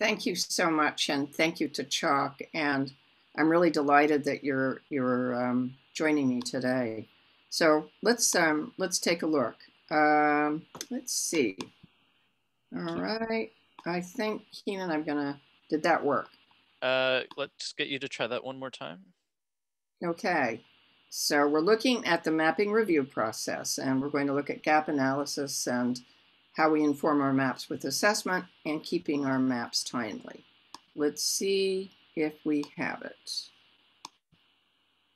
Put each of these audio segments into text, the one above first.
Thank you so much, and thank you to Chalk. And I'm really delighted that you're joining me today. So let's take a look. Let's see. All right. I think Keenan, did that work? Let's get you to try that one more time. Okay. So we're looking at the mapping review process, and we're going to look at gap analysis and how we inform our maps with assessment and keeping our maps timely. Let's see if we have it.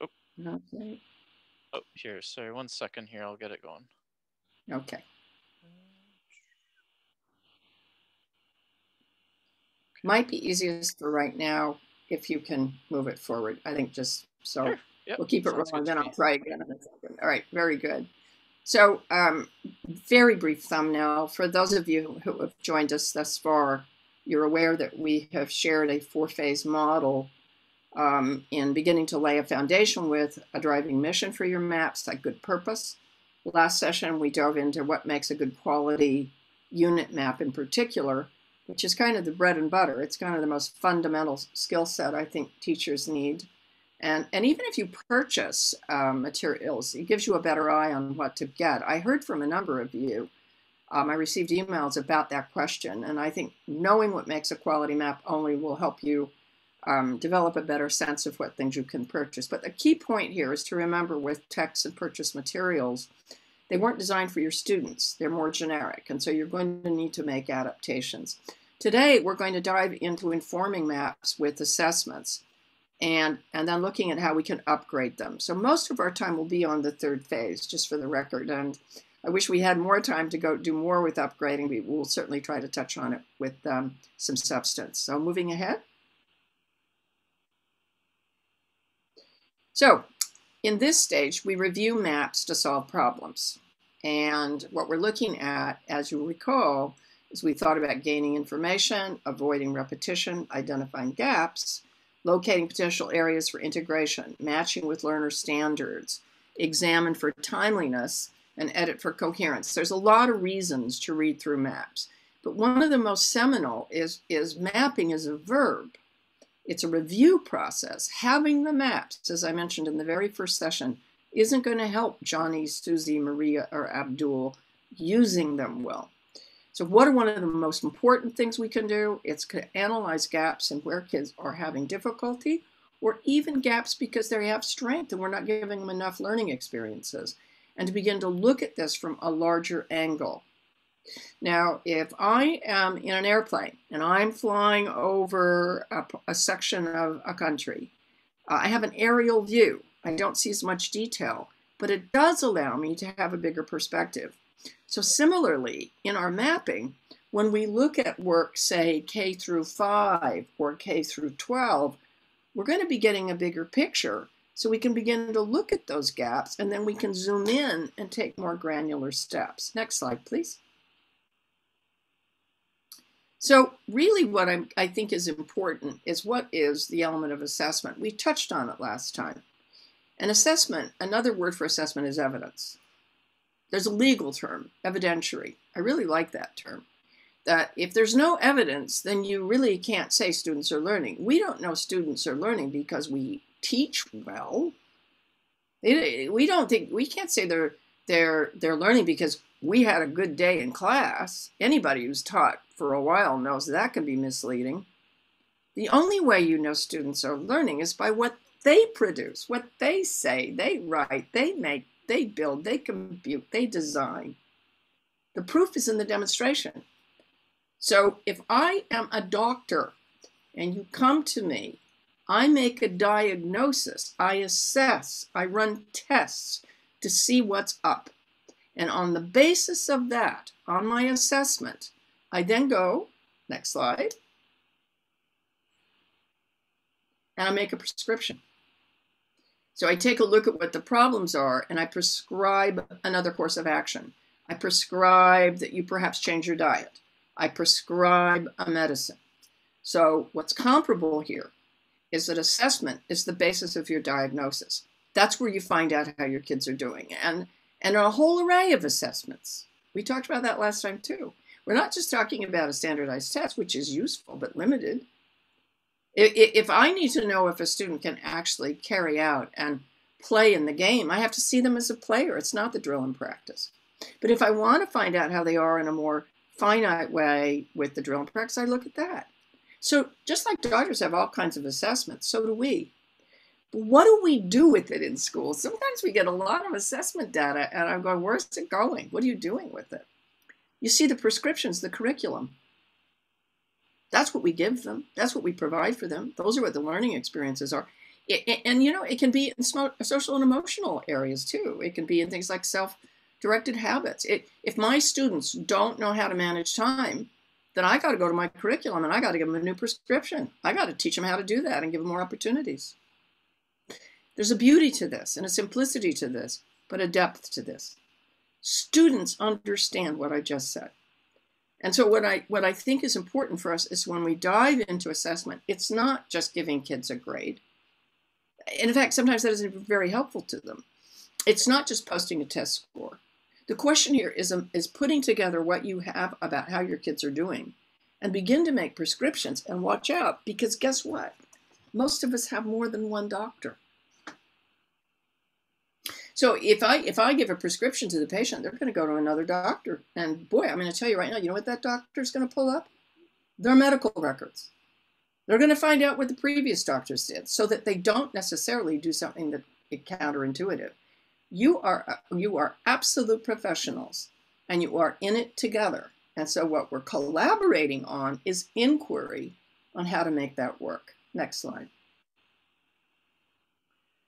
Oh, okay. Oh, here, sorry, one second here, I'll get it going. Okay. Might be easiest for right now if you can move it forward. I think just so. Sure. Yep. We'll keep it rolling, then I'll try again in a second. All right, very good. So very brief thumbnail. For those of you who have joined us thus far, you're aware that we have shared a four-phase model in beginning to lay a foundation with a driving mission for your maps, a good purpose. Last session, we dove into what makes a good quality unit map in particular, which is kind of the bread and butter. It's kind of the most fundamental skill set I think teachers need. And even if you purchase materials, it gives you a better eye on what to get. I heard from a number of you. I received emails about that question. And I think knowing what makes a quality map only will help you develop a better sense of what things you can purchase. But the key point here is to remember with texts and purchase materials, they weren't designed for your students. They're more generic. And so you're going to need to make adaptations. Today, we're going to dive into informing maps with assessments. And then looking at how we can upgrade them. So most of our time will be on the third phase, just for the record. And I wish we had more time to go do more with upgrading. We will certainly try to touch on it with some substance. So moving ahead. So in this stage, we review maps to solve problems. And what we're looking at, as you recall, is we thought about gaining information, avoiding repetition, identifying gaps, locating potential areas for integration, matching with learner standards, examine for timeliness, and edit for coherence. There's a lot of reasons to read through maps, but one of the most seminal is mapping is a verb. It's a review process. Having the maps, as I mentioned in the very first session, isn't going to help Johnny, Susie, Maria, or Abdul. Using them will. So what are one of the most important things we can do? It's to analyze gaps and where kids are having difficulty, or even gaps because they have strength and we're not giving them enough learning experiences, and to begin to look at this from a larger angle. Now, if I am in an airplane and I'm flying over a section of a country, I have an aerial view. I don't see as much detail, but it does allow me to have a bigger perspective. So similarly, in our mapping, when we look at work, say, K-5 or K-12, we're going to be getting a bigger picture. So we can begin to look at those gaps, and then we can zoom in and take more granular steps. Next slide, please. So really what I think is important is what is the element of assessment. We touched on it last time. And assessment, another word for assessment is evidence. There's a legal term, evidentiary. I really like that term. That if there's no evidence, then you really can't say students are learning. We don't know students are learning because we teach well. We can't say they're learning because we had a good day in class. Anybody who's taught for a while knows that can be misleading. The only way you know students are learning is by what they produce, what they say, they write, they make, they build, they compute, they design. The proof is in the demonstration. So if I am a doctor and you come to me, I make a diagnosis, I assess, I run tests to see what's up. And on the basis of that, on my assessment, I then go, next slide, and I make a prescription. So I take a look at what the problems are, and I prescribe another course of action. I prescribe that you perhaps change your diet. I prescribe a medicine. So what's comparable here is that assessment is the basis of your diagnosis. That's where you find out how your kids are doing. And a whole array of assessments. We talked about that last time too. We're not just talking about a standardized test, which is useful but limited. If I need to know if a student can actually carry out and play in the game, I have to see them as a player. It's not the drill and practice. But if I want to find out how they are in a more finite way with the drill and practice, I look at that. So just like doctors have all kinds of assessments, so do we. But what do we do with it in school? Sometimes we get a lot of assessment data and I'm going, where's it going? What are you doing with it? You see the prescriptions, the curriculum. That's what we give them. That's what we provide for them. Those are what the learning experiences are. And, you know, it can be in social and emotional areas, too. It can be in things like self-directed habits. If my students don't know how to manage time, then I got to go to my curriculum and I got to give them a new prescription. I got to teach them how to do that and give them more opportunities. There's a beauty to this and a simplicity to this, but a depth to this. Students understand what I just said. And so what I think is important for us is when we dive into assessment, it's not just giving kids a grade. And in fact, sometimes that isn't very helpful to them. It's not just posting a test score. The question here is putting together what you have about how your kids are doing and begin to make prescriptions and watch out, because guess what? Most of us have more than one doctor. So if I give a prescription to the patient, they're going to go to another doctor. And boy, I'm going to tell you right now, you know what that doctor's going to pull up? Their medical records. They're going to find out what the previous doctors did so that they don't necessarily do something that is counterintuitive. You are absolute professionals, and you are in it together. And so what we're collaborating on is inquiry on how to make that work. Next slide.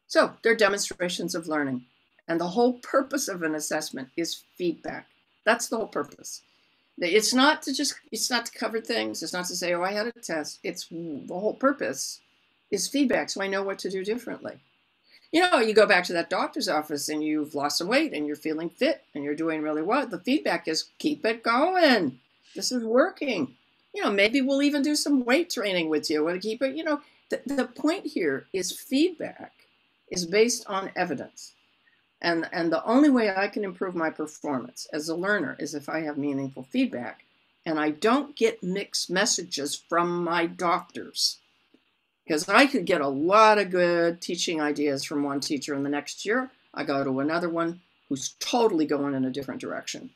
So they're demonstrations of learning. And the whole purpose of an assessment is feedback. That's the whole purpose. It's not to cover things. It's not to say, oh, I had a test. It's the whole purpose is feedback, so I know what to do differently. You know, you go back to that doctor's office and you've lost some weight and you're feeling fit and you're doing really well. The feedback is keep it going. This is working. You know, maybe we'll even do some weight training with you and keep it, you know. The point here is feedback is based on evidence. And the only way I can improve my performance as a learner is if I have meaningful feedback and I don't get mixed messages from my doctors. Because I could get a lot of good teaching ideas from one teacher, and the next year I go to another one who's totally going in a different direction.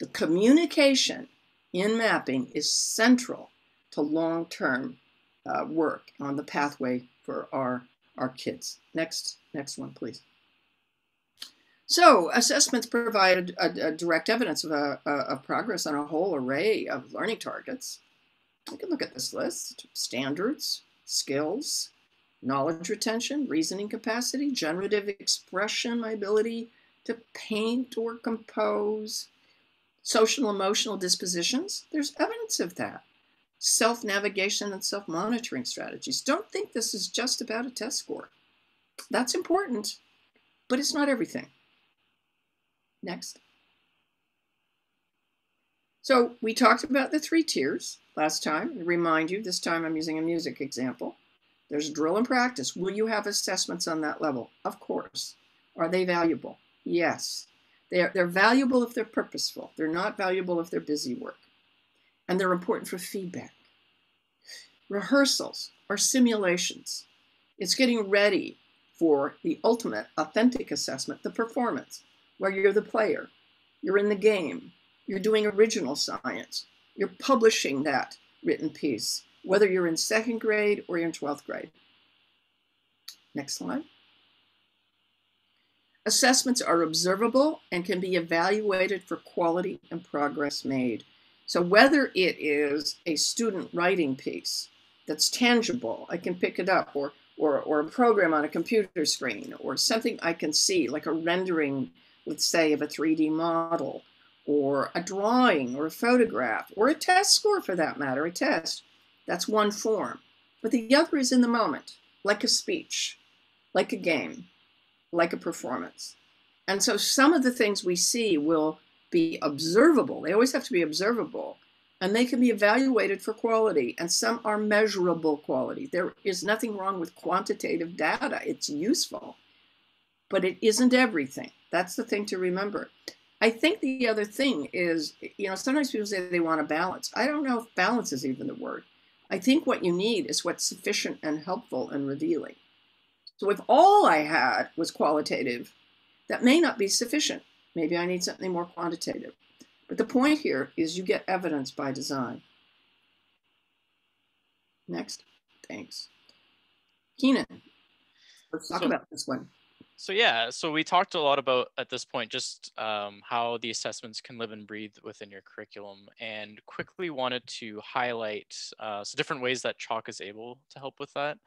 The communication in mapping is central to long-term work on the pathway for our kids. Next one, please. So assessments provide a direct evidence of progress on a whole array of learning targets. You can look at this list: standards, skills, knowledge retention, reasoning capacity, generative expression, my ability to paint or compose, social emotional dispositions. There's evidence of that. Self-navigation and self-monitoring strategies. Don't think this is just about a test score. That's important, but it's not everything. Next. So we talked about the three tiers last time. To remind you, this time I'm using a music example. There's drill and practice. Will you have assessments on that level? Of course. Are they valuable? Yes. They're valuable if they're purposeful. They're not valuable if they're busy work. And they're important for feedback. Rehearsals or simulations. It's getting ready for the ultimate authentic assessment, the performance, where you're the player, you're in the game, you're doing original science. You're publishing that written piece, whether you're in second grade or you're in 12th grade. Next slide. Assessments are observable and can be evaluated for quality and progress made. So whether it is a student writing piece that's tangible, I can pick it up, or a program on a computer screen, or something I can see, like a rendering, let's say, of a 3D model, or a drawing, or a photograph, or a test score for that matter, a test. That's one form. But the other is in the moment, like a speech, like a game, like a performance. And so some of the things we see will be observable. They always have to be observable. And they can be evaluated for quality. And some are measurable quality. There is nothing wrong with quantitative data. It's useful. But it isn't everything. That's the thing to remember. I think the other thing is, you know, sometimes people say they want a balance. I don't know if balance is even the word. I think what you need is what's sufficient and helpful and revealing. So if all I had was qualitative, that may not be sufficient. Maybe I need something more quantitative. But the point here is you get evidence by design. Next. Thanks. Keenan, let's talk about this one. So yeah, so we talked a lot about at this point just how the assessments can live and breathe within your curriculum, and quickly wanted to highlight so different ways that Chalk is able to help with that.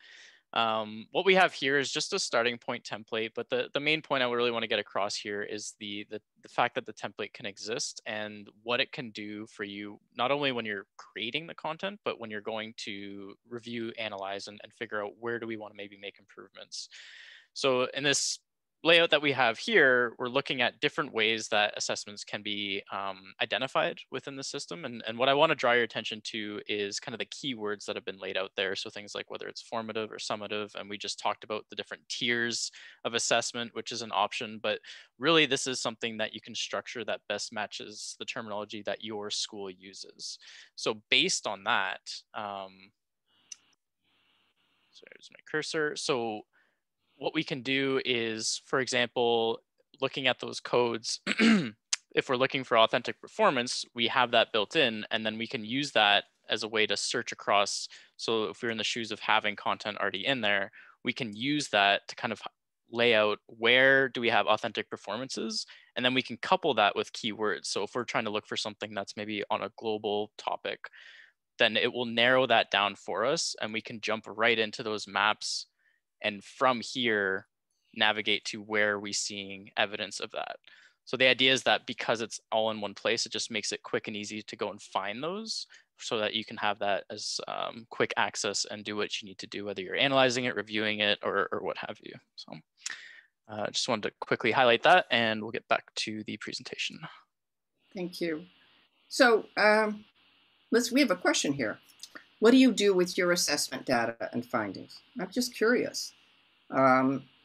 What we have here is just a starting point template, but the main point I really want to get across here is the fact that the template can exist and what it can do for you, not only when you're creating the content, but when you're going to review, analyze, and figure out where do we want to maybe make improvements. So in this layout that we have here, we're looking at different ways that assessments can be identified within the system. And what I want to draw your attention to is kind of the keywords that have been laid out there. So things like whether it's formative or summative, and we just talked about the different tiers of assessment, which is an option, but really this is something that you can structure that best matches the terminology that your school uses. So based on that, so here's my cursor. So what we can do is, for example, looking at those codes, if we're looking for authentic performance, we have that built in, and then we can use that as a way to search across. So if we're in the shoes of having content already in there, we can use that to kind of lay out where do we have authentic performances, and then we can couple that with keywords. So if we're trying to look for something that's maybe on a global topic, then it will narrow that down for us, and we can jump right into those maps and from here, navigate to where we're seeing evidence of that. So the idea is that because it's all in one place, it just makes it quick and easy to go and find those so that you can have that as quick access and do what you need to do, whether you're analyzing it, reviewing it, or what have you. So I just wanted to quickly highlight that, and we'll get back to the presentation. Thank you. So we have a question here. What do you do with your assessment data and findings? I'm just curious.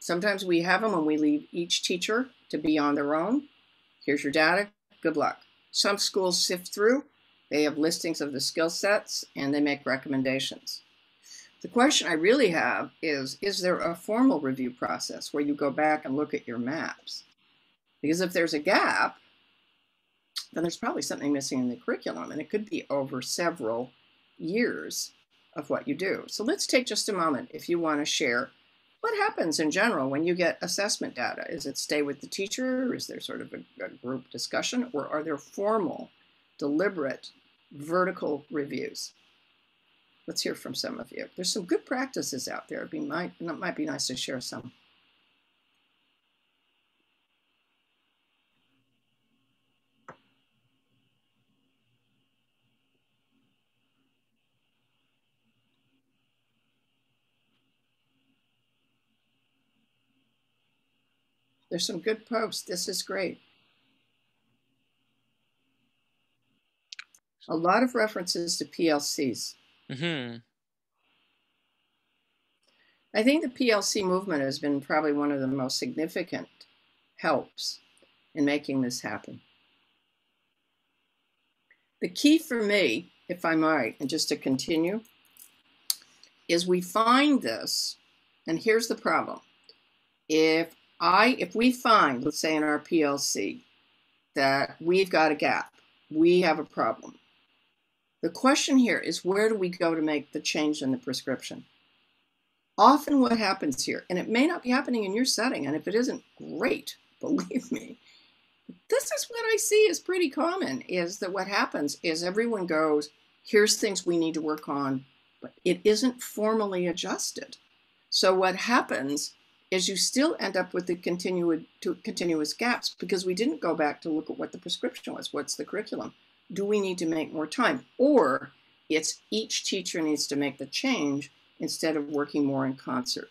Sometimes we have them and we leave each teacher to be on their own. Here's your data, good luck. Some schools sift through, they have listings of the skill sets, and they make recommendations. The question I really have is there a formal review process where you go back and look at your maps? Because if there's a gap, then there's probably something missing in the curriculum, and it could be over several years of what you do. So let's take just a moment if you want to share what happens in general when you get assessment data. Is it stay with the teacher? Is there sort of a group discussion? Or are there formal, deliberate, vertical reviews? Let's hear from some of you. There's some good practices out there. It might be nice to share some. There's some good posts. This is great. A lot of references to PLCs. Mm-hmm. I think the PLC movement has been probably one of the most significant helps in making this happen. The key for me, if I might, and just to continue, is we find this, and here's the problem. If we find, let's say in our PLC, that we've got a gap, we have a problem. The question here is, where do we go to make the change in the prescription? Often what happens here, and it may not be happening in your setting, and if it isn't, great, believe me. This is what I see is pretty common, is that what happens is everyone goes, here's things we need to work on, but it isn't formally adjusted. So what happens is you still end up with the continuous gaps because we didn't go back to look at what the prescription was. What's the curriculum? Do we need to make more time? Or it's each teacher needs to make the change instead of working more in concert.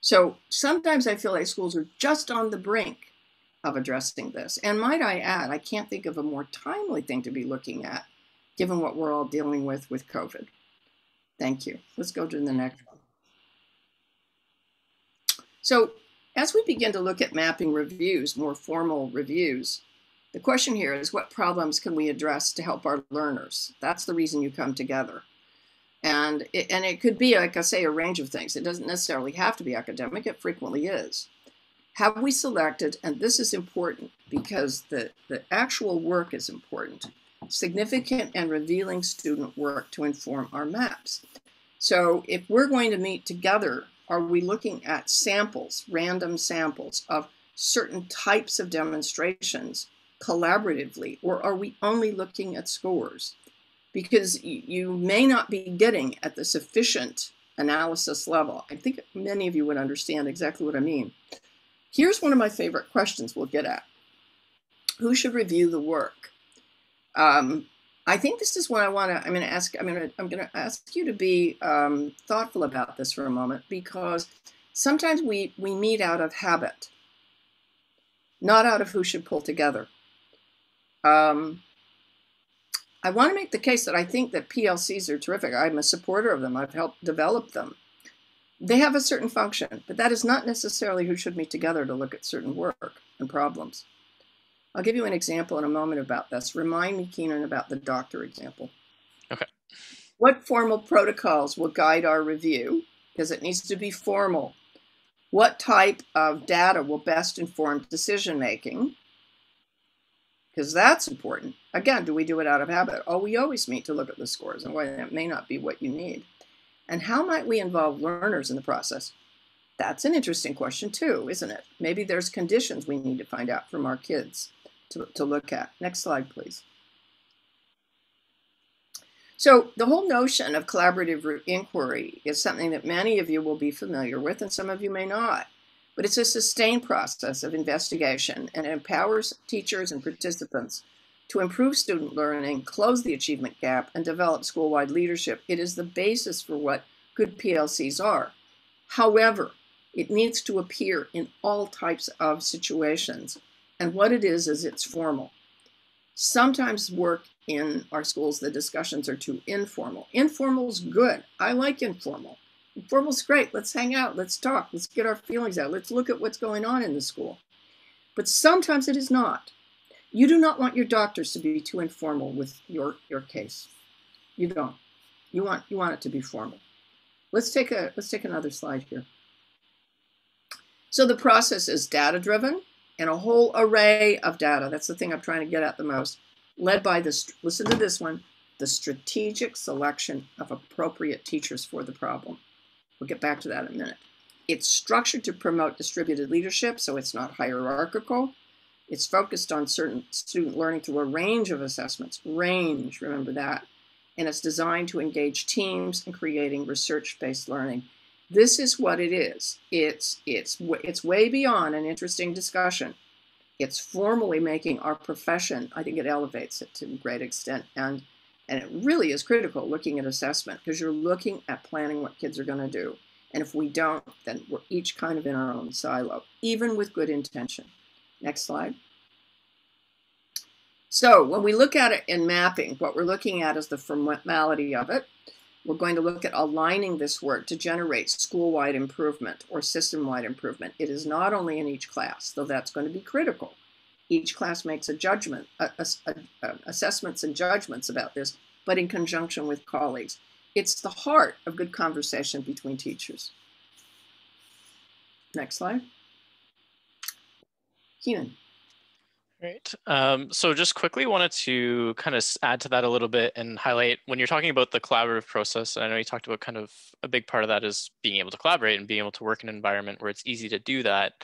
So sometimes I feel like schools are just on the brink of addressing this. And might I add, I can't think of a more timely thing to be looking at given what we're all dealing with COVID. Thank you. Let's go to the next one. So as we begin to look at mapping reviews, more formal reviews, The question here is, what problems can we address to help our learners? That's the reason you come together. And it could be, like I say, a range of things. It doesn't necessarily have to be academic. It frequently is. Have we selected, and this is important because the actual work is important, significant and revealing student work to inform our maps. So if we're going to meet together, are we looking at samples, random samples of certain types of demonstrations collaboratively, or are we only looking at scores? Because you may not be getting at the sufficient analysis level. I think many of you would understand exactly what I mean. Here's one of my favorite questions we'll get at. Who should review the work? I think this is what I want to, I'm going to ask you to be thoughtful about this for a moment, because sometimes we meet out of habit, not out of who should pull together. I want to make the case that I think that PLCs are terrific. I'm a supporter of them. I've helped develop them. They have a certain function, but that is not necessarily who should meet together to look at certain work and problems. I'll give you an example in a moment about this. Remind me, Keenan, about the doctor example. Okay. What formal protocols will guide our review? Because it needs to be formal. What type of data will best inform decision-making? Because that's important. Again, do we do it out of habit? Oh, we always meet to look at the scores, and why that may not be what you need. And how might we involve learners in the process? That's an interesting question too, isn't it? Maybe there's conditions we need to find out from our kids to look at. Next slide, please. So the whole notion of collaborative inquiry is something that many of you will be familiar with and some of you may not. But it's a sustained process of investigation, and it empowers teachers and participants to improve student learning, close the achievement gap, and develop school-wide leadership. It is the basis for what good PLCs are. However, it needs to appear in all types of situations, and what it is it's formal. Sometimes work in our schools, the discussions are too informal. Informal's good. I like informal. Informal's great. Let's hang out. Let's talk. Let's get our feelings out. Let's look at what's going on in the school. But sometimes it is not. You do not want your doctors to be too informal with your case. You don't. You want it to be formal. Let's take another slide here. So the process is data-driven, and a whole array of data. That's the thing I'm trying to get at the most. Led by this. Listen to this one. The strategic selection of appropriate teachers for the problem. We'll get back to that in a minute. It's structured to promote distributed leadership, so it's not hierarchical. It's focused on certain student learning through a range of assessments. Range, remember that. And it's designed to engage teams in creating research-based learning. This is what it is. It's way beyond an interesting discussion. It's formally making our profession, I think it elevates it to a great extent, and it really is critical looking at assessment, because you're looking at planning what kids are going to do. And if we don't, then we're each kind of in our own silo, even with good intention. Next slide. So when we look at it in mapping, what we're looking at is the formality of it. We're going to look at aligning this work to generate school-wide improvement or system-wide improvement. It is not only in each class, though that's going to be critical. Each class makes a judgment, assessments and judgments about this, but in conjunction with colleagues. It's the heart of good conversation between teachers. Next slide. Keenan. Great. So just quickly wanted to kind of add to that a little bit and highlight when you're talking about the collaborative process, and I know you talked about kind of a big part of that is being able to collaborate and being able to work in an environment where it's easy to do that.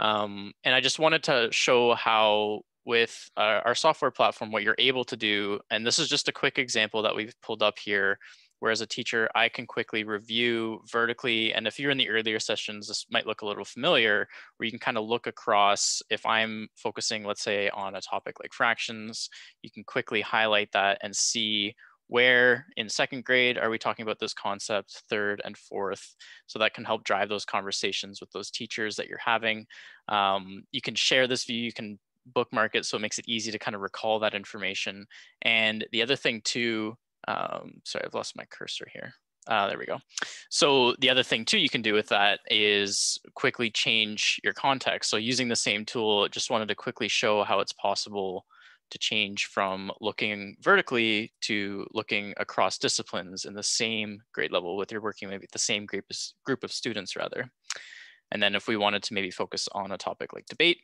And I just wanted to show how with our software platform, what you're able to do, and this is just a quick example that we've pulled up here, where as a teacher, I can quickly review vertically. And if you're in the earlier sessions, this might look a little familiar, where you can kind of look across. If I'm focusing, let's say, on a topic like fractions, you can quickly highlight that and see where in second grade are we talking about this concept, third and fourth. So that can help drive those conversations with those teachers that you're having. You can share this view, you can bookmark it, so it makes it easy to kind of recall that information. And the other thing too, sorry, I've lost my cursor here. There we go. So the other thing too you can do with that is quickly change your context. So using the same tool, just wanted to quickly show how it's possible to change from looking vertically to looking across disciplines in the same grade level with your working maybe the same group of students rather. And then if we wanted to maybe focus on a topic like debate,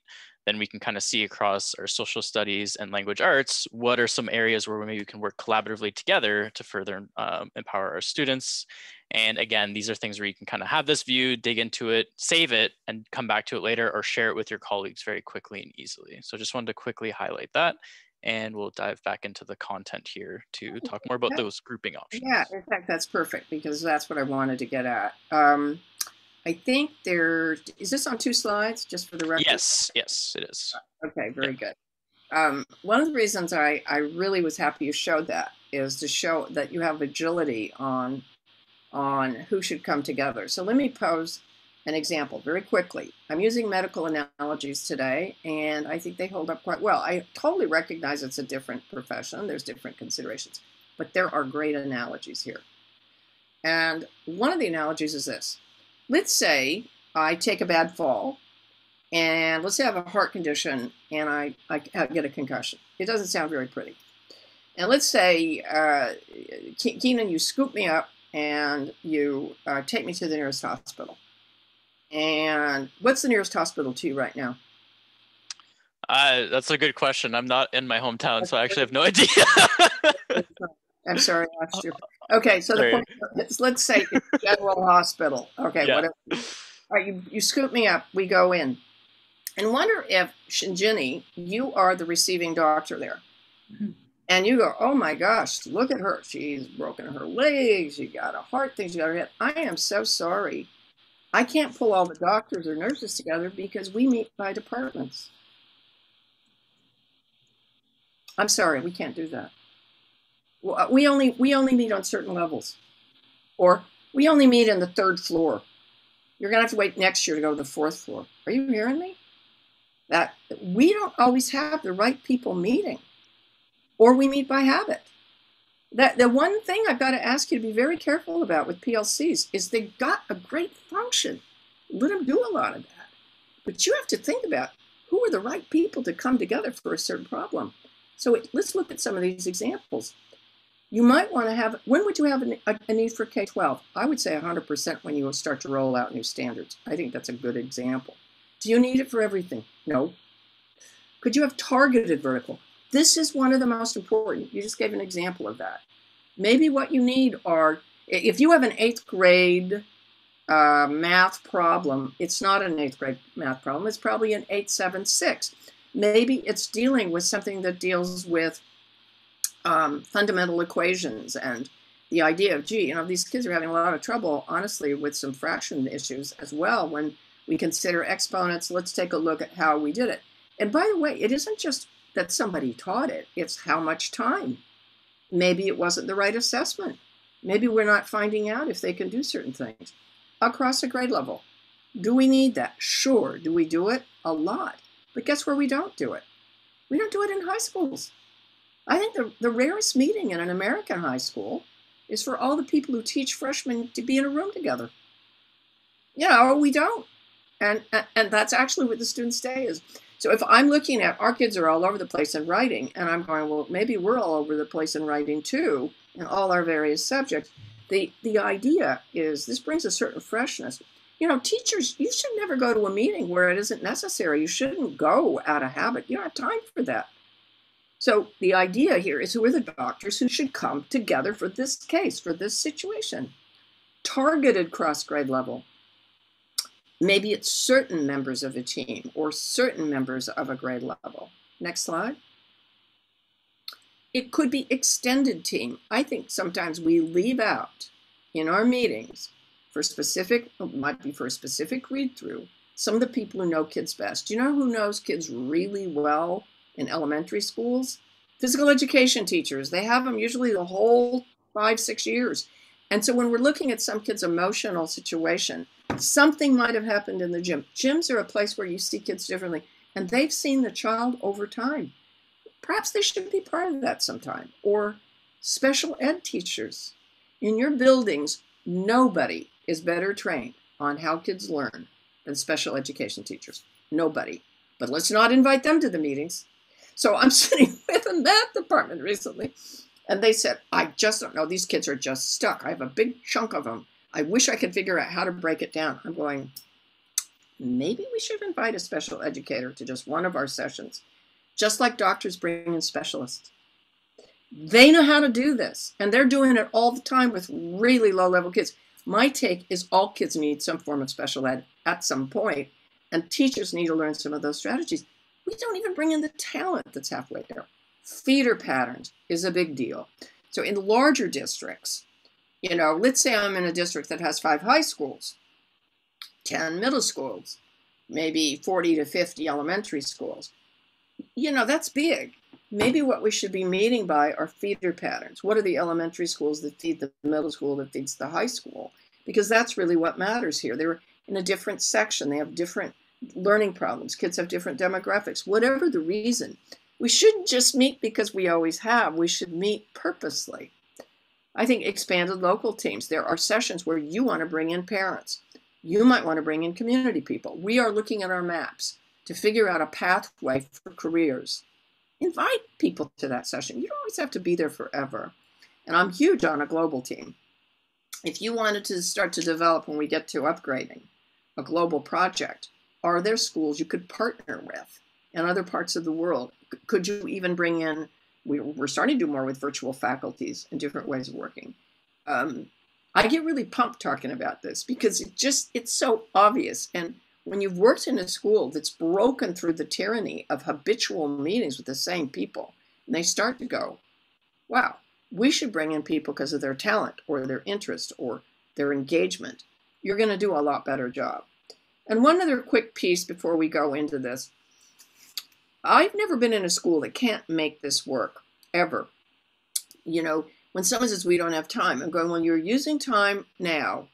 then we can kind of see across our social studies and language arts, what are some areas where we maybe can work collaboratively together to further empower our students. And again, these are things where you can kind of have this view, dig into it, save it, and come back to it later or share it with your colleagues very quickly and easily. So just wanted to quickly highlight that. And we'll dive back into the content here to talk more about those grouping options. Yeah, in fact, that's perfect because that's what I wanted to get at. I think there, is this on two slides, just for the record? Yes, yes, it is. Okay, very good. One of the reasons I really was happy you showed that is to show that you have agility on who should come together. So let me pose an example very quickly. I'm using medical analogies today, and I think they hold up quite well. I totally recognize it's a different profession. There's different considerations, but there are great analogies here. And one of the analogies is this. Let's say I take a bad fall, and let's say I have a heart condition, and I get a concussion. It doesn't sound very pretty. And let's say, Keenan, you scoop me up, and you take me to the nearest hospital. And what's the nearest hospital to you right now? That's a good question. I'm not in my hometown, so I actually have no idea. I'm sorry, I'm stupid. Okay, so the point is, let's say it's General Hospital. Okay, yeah. Whatever. All right, you scoop me up. We go in. And wonder if, Shinjini, you are the receiving doctor there. Mm-hmm. And you go, oh, my gosh, look at her. She's broken her legs. She got a heart thing. She got her head. I am so sorry. I can't pull all the doctors or nurses together because we meet by departments. I'm sorry, we can't do that. We only meet on certain levels, or we only meet in the third floor. You're going to have to wait next year to go to the fourth floor. Are you hearing me? That we don't always have the right people meeting, or we meet by habit. That the one thing I've got to ask you to be very careful about with PLCs is they've got a great function. Let them do a lot of that, but you have to think about who are the right people to come together for a certain problem. So let's look at some of these examples. You might want to have, when would you have a need for K-12? I would say 100% when you start to roll out new standards. I think that's a good example. Do you need it for everything? No. Could you have targeted vertical? This is one of the most important. You just gave an example of that. Maybe what you need are, if you have an 8th grade math problem, it's not an 8th grade math problem. It's probably an 8, 7, 6. Maybe it's dealing with something that deals with fundamental equations and the idea of, gee, you know, these kids are having a lot of trouble, honestly, with some fraction issues as well. When we consider exponents, let's take a look at how we did it. And by the way, it isn't just that somebody taught it, it's how much time. Maybe it wasn't the right assessment. Maybe we're not finding out if they can do certain things. Across a grade level, do we need that? Sure. Do we do it? A lot. But guess where we don't do it? We don't do it in high schools. I think the rarest meeting in an American high school is for all the people who teach freshmen to be in a room together. You know, we don't. And that's actually what the students' day is. So if I'm looking at our kids are all over the place in writing, and I'm going, well, maybe we're all over the place in writing too, in all our various subjects, the idea is this brings a certain freshness. You know, teachers, you should never go to a meeting where it isn't necessary. You shouldn't go out of habit. You don't have time for that. So the idea here is who are the doctors who should come together for this case, for this situation. Targeted cross-grade level. Maybe it's certain members of a team or certain members of a grade level. Next slide. It could be extended team. I think sometimes we leave out in our meetings for specific, might be for a specific read-through, some of the people who know kids best. Do you know who knows kids really well? In elementary schools, physical education teachers, they have them usually the whole 5, 6 years. And so when we're looking at some kid's emotional situation, something might have happened in the gym. Gyms are a place where you see kids differently, and they've seen the child over time. Perhaps they should be part of that sometime. Or special ed teachers in your buildings Nobody is better trained on how kids learn than special education teachers. Nobody. But let's not invite them to the meetings. So I'm sitting with a math department recently, and they said, I just don't know. These kids are just stuck. I have a big chunk of them. I wish I could figure out how to break it down. I'm going, maybe we should invite a special educator to just one of our sessions, just like doctors bring in specialists. They know how to do this, and they're doing it all the time with really low-level kids. My take is all kids need some form of special ed at some point, and teachers need to learn some of those strategies. We don't even bring in the talent that's halfway there. Feeder patterns is a big deal. So in larger districts, you know, let's say I'm in a district that has 5 high schools, 10 middle schools, maybe 40 to 50 elementary schools. You know, that's big. Maybe what we should be meeting by are feeder patterns. What are the elementary schools that feed the middle school that feeds the high school? Because that's really what matters here. They're in a different section. They have different learning problems. Kids have different demographics. Whatever the reason, we shouldn't just meet because we always have. We should meet purposely. I think expanded local teams. There are sessions where you want to bring in parents. You might want to bring in community people. We are looking at our maps to figure out a pathway for careers. Invite people to that session. You don't always have to be there forever. And I'm huge on a global team. If you wanted to start to develop, when we get to upgrading, a global project, are there schools you could partner with in other parts of the world? Could you even bring in, we're starting to do more with virtual faculties and different ways of working. I get really pumped talking about this because it's so obvious. And when you've worked in a school that's broken through the tyranny of habitual meetings with the same people, and they start to go, wow, we should bring in people because of their talent or their interest or their engagement, you're going to do a lot better job. And one other quick piece before we go into this. I've never been in a school that can't make this work, ever. You know, when someone says, we don't have time, I'm going, well, you're using time now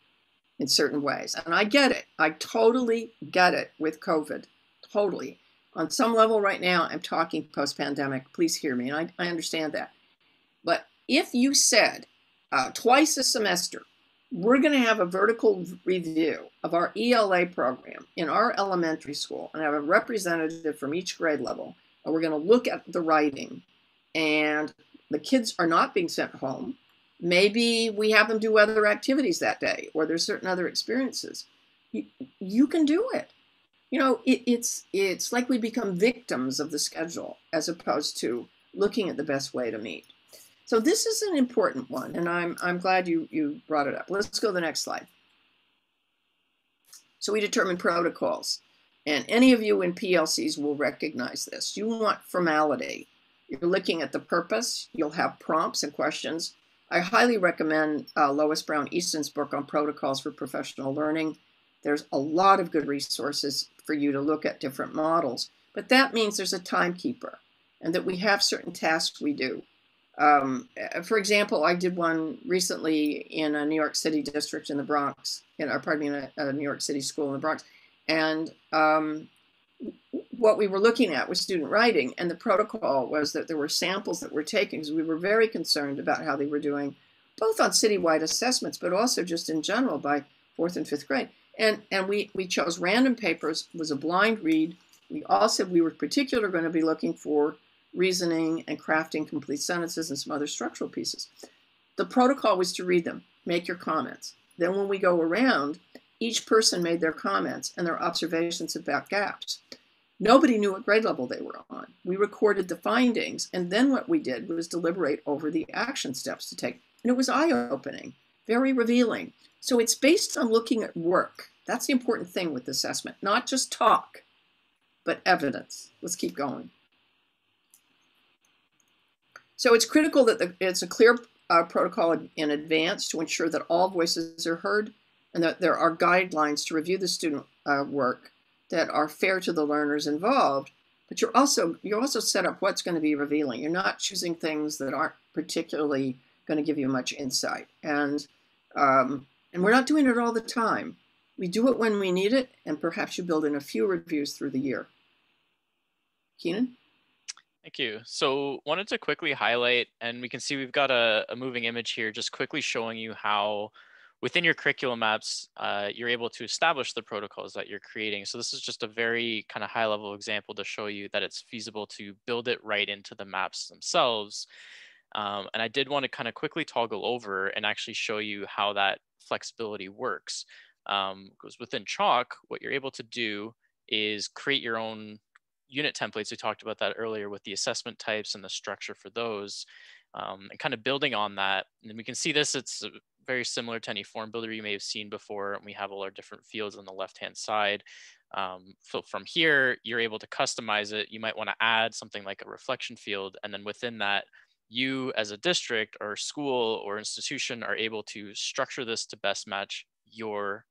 in certain ways. And I get it. I totally get it with COVID. Totally. On some level right now, I'm talking post-pandemic. Please hear me. And I understand that. But if you said twice a semester, we're going to have a vertical review of our ELA program in our elementary school and have a representative from each grade level, and we're going to look at the writing, and the kids are not being sent home. Maybe we have them do other activities that day, or there's certain other experiences. You can do it. You know, it's like we become victims of the schedule as opposed to looking at the best way to meet. So this is an important one, and I'm glad you brought it up. Let's go to the next slide. So we determine protocols, and any of you in PLCs will recognize this. You want formality. You're looking at the purpose. You'll have prompts and questions. I highly recommend Lois Brown Easton's book on protocols for professional learning. There's a lot of good resources for you to look at different models, but that means there's a timekeeper and that we have certain tasks we do. For example, I did one recently in a New York City district in the Bronx, in a New York City school in the Bronx. And what we were looking at was student writing, and the protocol was that there were samples that were taken because we were very concerned about how they were doing, both on citywide assessments, but also just in general by 4th and 5th grade. And we chose random papers. It was a blind read. We all said we were particularly going to be looking for reasoning and crafting complete sentences and some other structural pieces. The protocol was to read them, make your comments. Then when we go around, each person made their comments and their observations about gaps. Nobody knew what grade level they were on. We recorded the findings, and then what we did was deliberate over the action steps to take. And it was eye-opening, very revealing. So it's based on looking at work. That's the important thing with assessment, not just talk, but evidence. Let's keep going. So it's critical that it's a clear protocol in advance to ensure that all voices are heard and that there are guidelines to review the student work that are fair to the learners involved, but you're also set up what's going to be revealing. You're not choosing things that aren't particularly going to give you much insight. And we're not doing it all the time. We do it when we need it, and perhaps you build in a few reviews through the year. Keenan? Thank you. So wanted to quickly highlight, and we can see we've got a moving image here, just quickly showing you how within your curriculum maps, you're able to establish the protocols that you're creating. So this is just a very kind of high level example to show you that it's feasible to build it right into the maps themselves. And I did want to kind of quickly toggle over and actually show you how that flexibility works. Because within Chalk, what you're able to do is create your own unit templates. We talked about that earlier with the assessment types and the structure for those, and kind of building on that. And we can see this, it's very similar to any form builder you may have seen before. And we have all our different fields on the left-hand side. So from here, you're able to customize it. You might want to add something like a reflection field. And then within that, you as a district or school or institution are able to structure this to best match your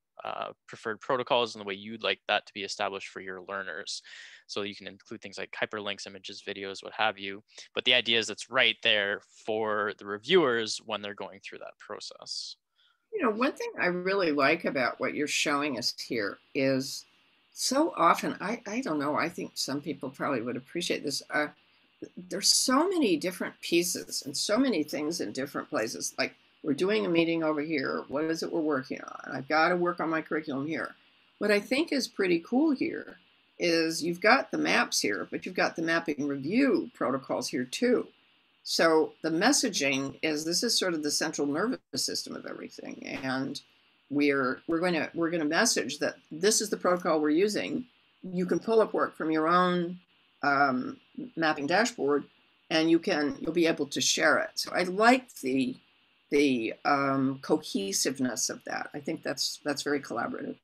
preferred protocols and the way you'd like that to be established for your learners. So you can include things like hyperlinks, images, videos, what have you. But the idea is it's right there for the reviewers when they're going through that process. You know, one thing I really like about what you're showing us here is so often, I don't know, I think some people probably would appreciate this. There's so many different pieces and so many things in different places. Like, we're doing a meeting over here. What is it we're working on? I've got to work on my curriculum here. What I think is pretty cool here is you've got the maps here, but you've got the mapping review protocols here too. So the messaging is this is sort of the central nervous system of everything, and we're going to message that this is the protocol we're using. You can pull up work from your own mapping dashboard, and you'll be able to share it. So I like the cohesiveness of that. I think that's very collaborative.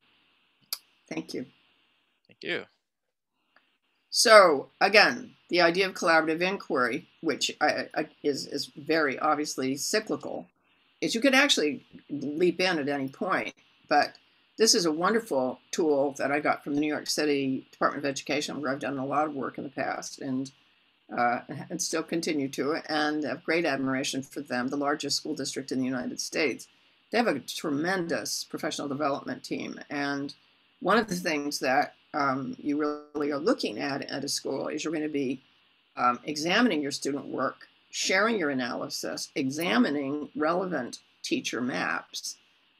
Thank you. Thank you. So again, the idea of collaborative inquiry, which is very obviously cyclical, is you could actually leap in at any point, but this is a wonderful tool that I got from the New York City Department of Education, where I've done a lot of work in the past, and still continue to, and have great admiration for them, the largest school district in the United States. They have a tremendous professional development team. And one of the things that you really are looking at a school is you're going to be examining your student work, sharing your analysis, examining relevant teacher maps,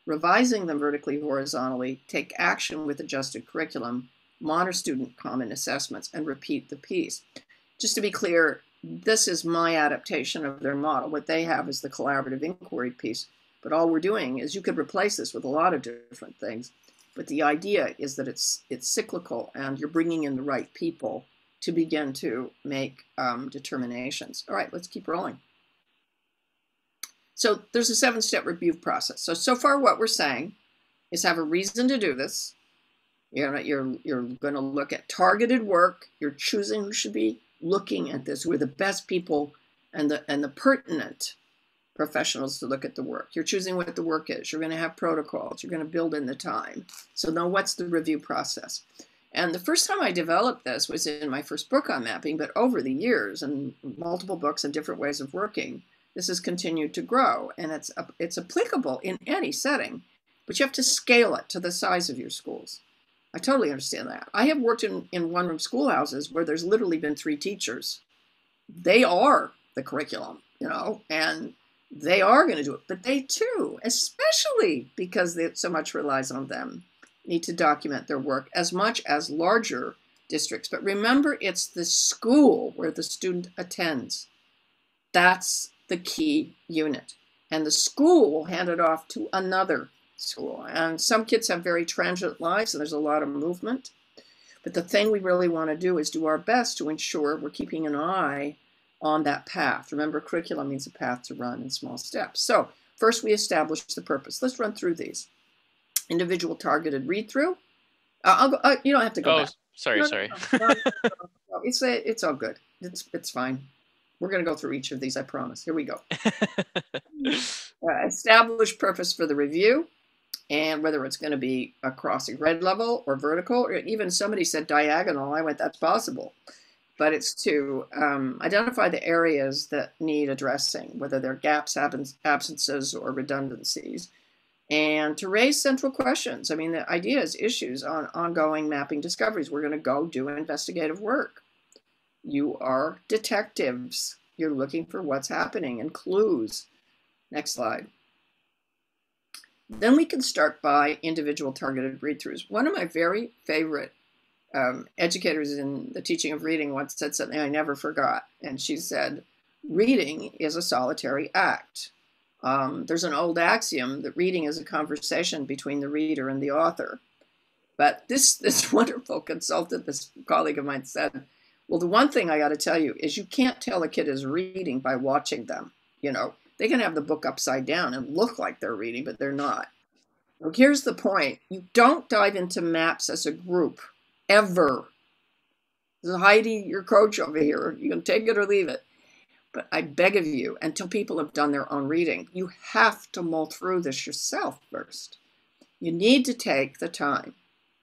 revising them vertically, horizontally, take action with adjusted curriculum, monitor student common assessments, and repeat the piece. Just to be clear, this is my adaptation of their model. What they have is the collaborative inquiry piece, but all we're doing is you could replace this with a lot of different things, but the idea is that it's cyclical, and you're bringing in the right people to begin to make determinations. All right, let's keep rolling. So there's a 7-step review process. So far what we're saying is have a reason to do this. You're going to look at targeted work. You're choosing who should be looking at this, who are the best people and the pertinent professionals to look at the work. You're choosing what the work is. You're going to have protocols. You're going to build in the time. So now what's the review process? And the first time I developed this was in my first book on mapping, but over the years and multiple books and different ways of working, this has continued to grow, and it's applicable in any setting, but you have to scale it to the size of your schools. I totally understand that. I have worked in one-room schoolhouses where there's literally been 3 teachers. They are the curriculum, and they are going to do it. But they too, especially because so much relies on them, need to document their work as much as larger districts. But remember, it's the school where the student attends. That's the key unit. And the school will hand it off to another school. And some kids have very transient lives, and there's a lot of movement. But the thing we really want to do is do our best to ensure we're keeping an eye on that path. Remember, curriculum means a path to run in small steps. So first we establish the purpose. Let's run through these. Individual targeted read-through. You don't have to go back. Sorry. No. It's all good. It's fine. We're going to go through each of these, I promise. Here we go. Establish purpose for the review. And whether it's going to be a crossing grade level or vertical, or even somebody said diagonal, I went, that's possible. But it's to identify the areas that need addressing, whether they're gaps, absences, or redundancies. And to raise central questions. I mean, the idea is issues on ongoing mapping discoveries. We're going to go do investigative work. You are detectives. You're looking for what's happening and clues. Next slide. Then we can start by individual targeted read-throughs. One of my very favorite educators in the teaching of reading once said something I never forgot, and she said, reading is a solitary act. There's an old axiom that reading is a conversation between the reader and the author. But this wonderful consultant, this colleague of mine, said, well, the one thing I got to tell you is you can't tell a kid is reading by watching them. You know, they can have the book upside down and look like they're reading, but they're not. Well, here's the point. You don't dive into maps as a group, ever. Heidi, your coach over here, you can take it or leave it. But I beg of you, until people have done their own reading, you have to mull through this yourself first. You need to take the time.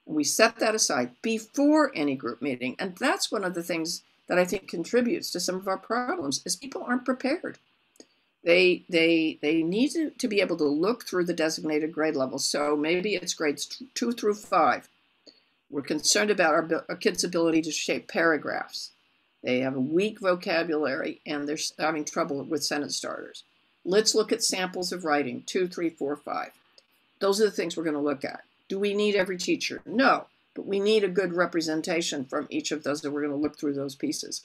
We set that aside before any group meeting. And that's one of the things that I think contributes to some of our problems is people aren't prepared. They need to be able to look through the designated grade levels. So maybe it's grades 2 through 5. We're concerned about our kids' ability to shape paragraphs. They have a weak vocabulary, and they're having trouble with sentence starters. Let's look at samples of writing, 2, 3, 4, 5. Those are the things we're going to look at. Do we need every teacher? No, but we need a good representation from each of those that we're going to look through those pieces.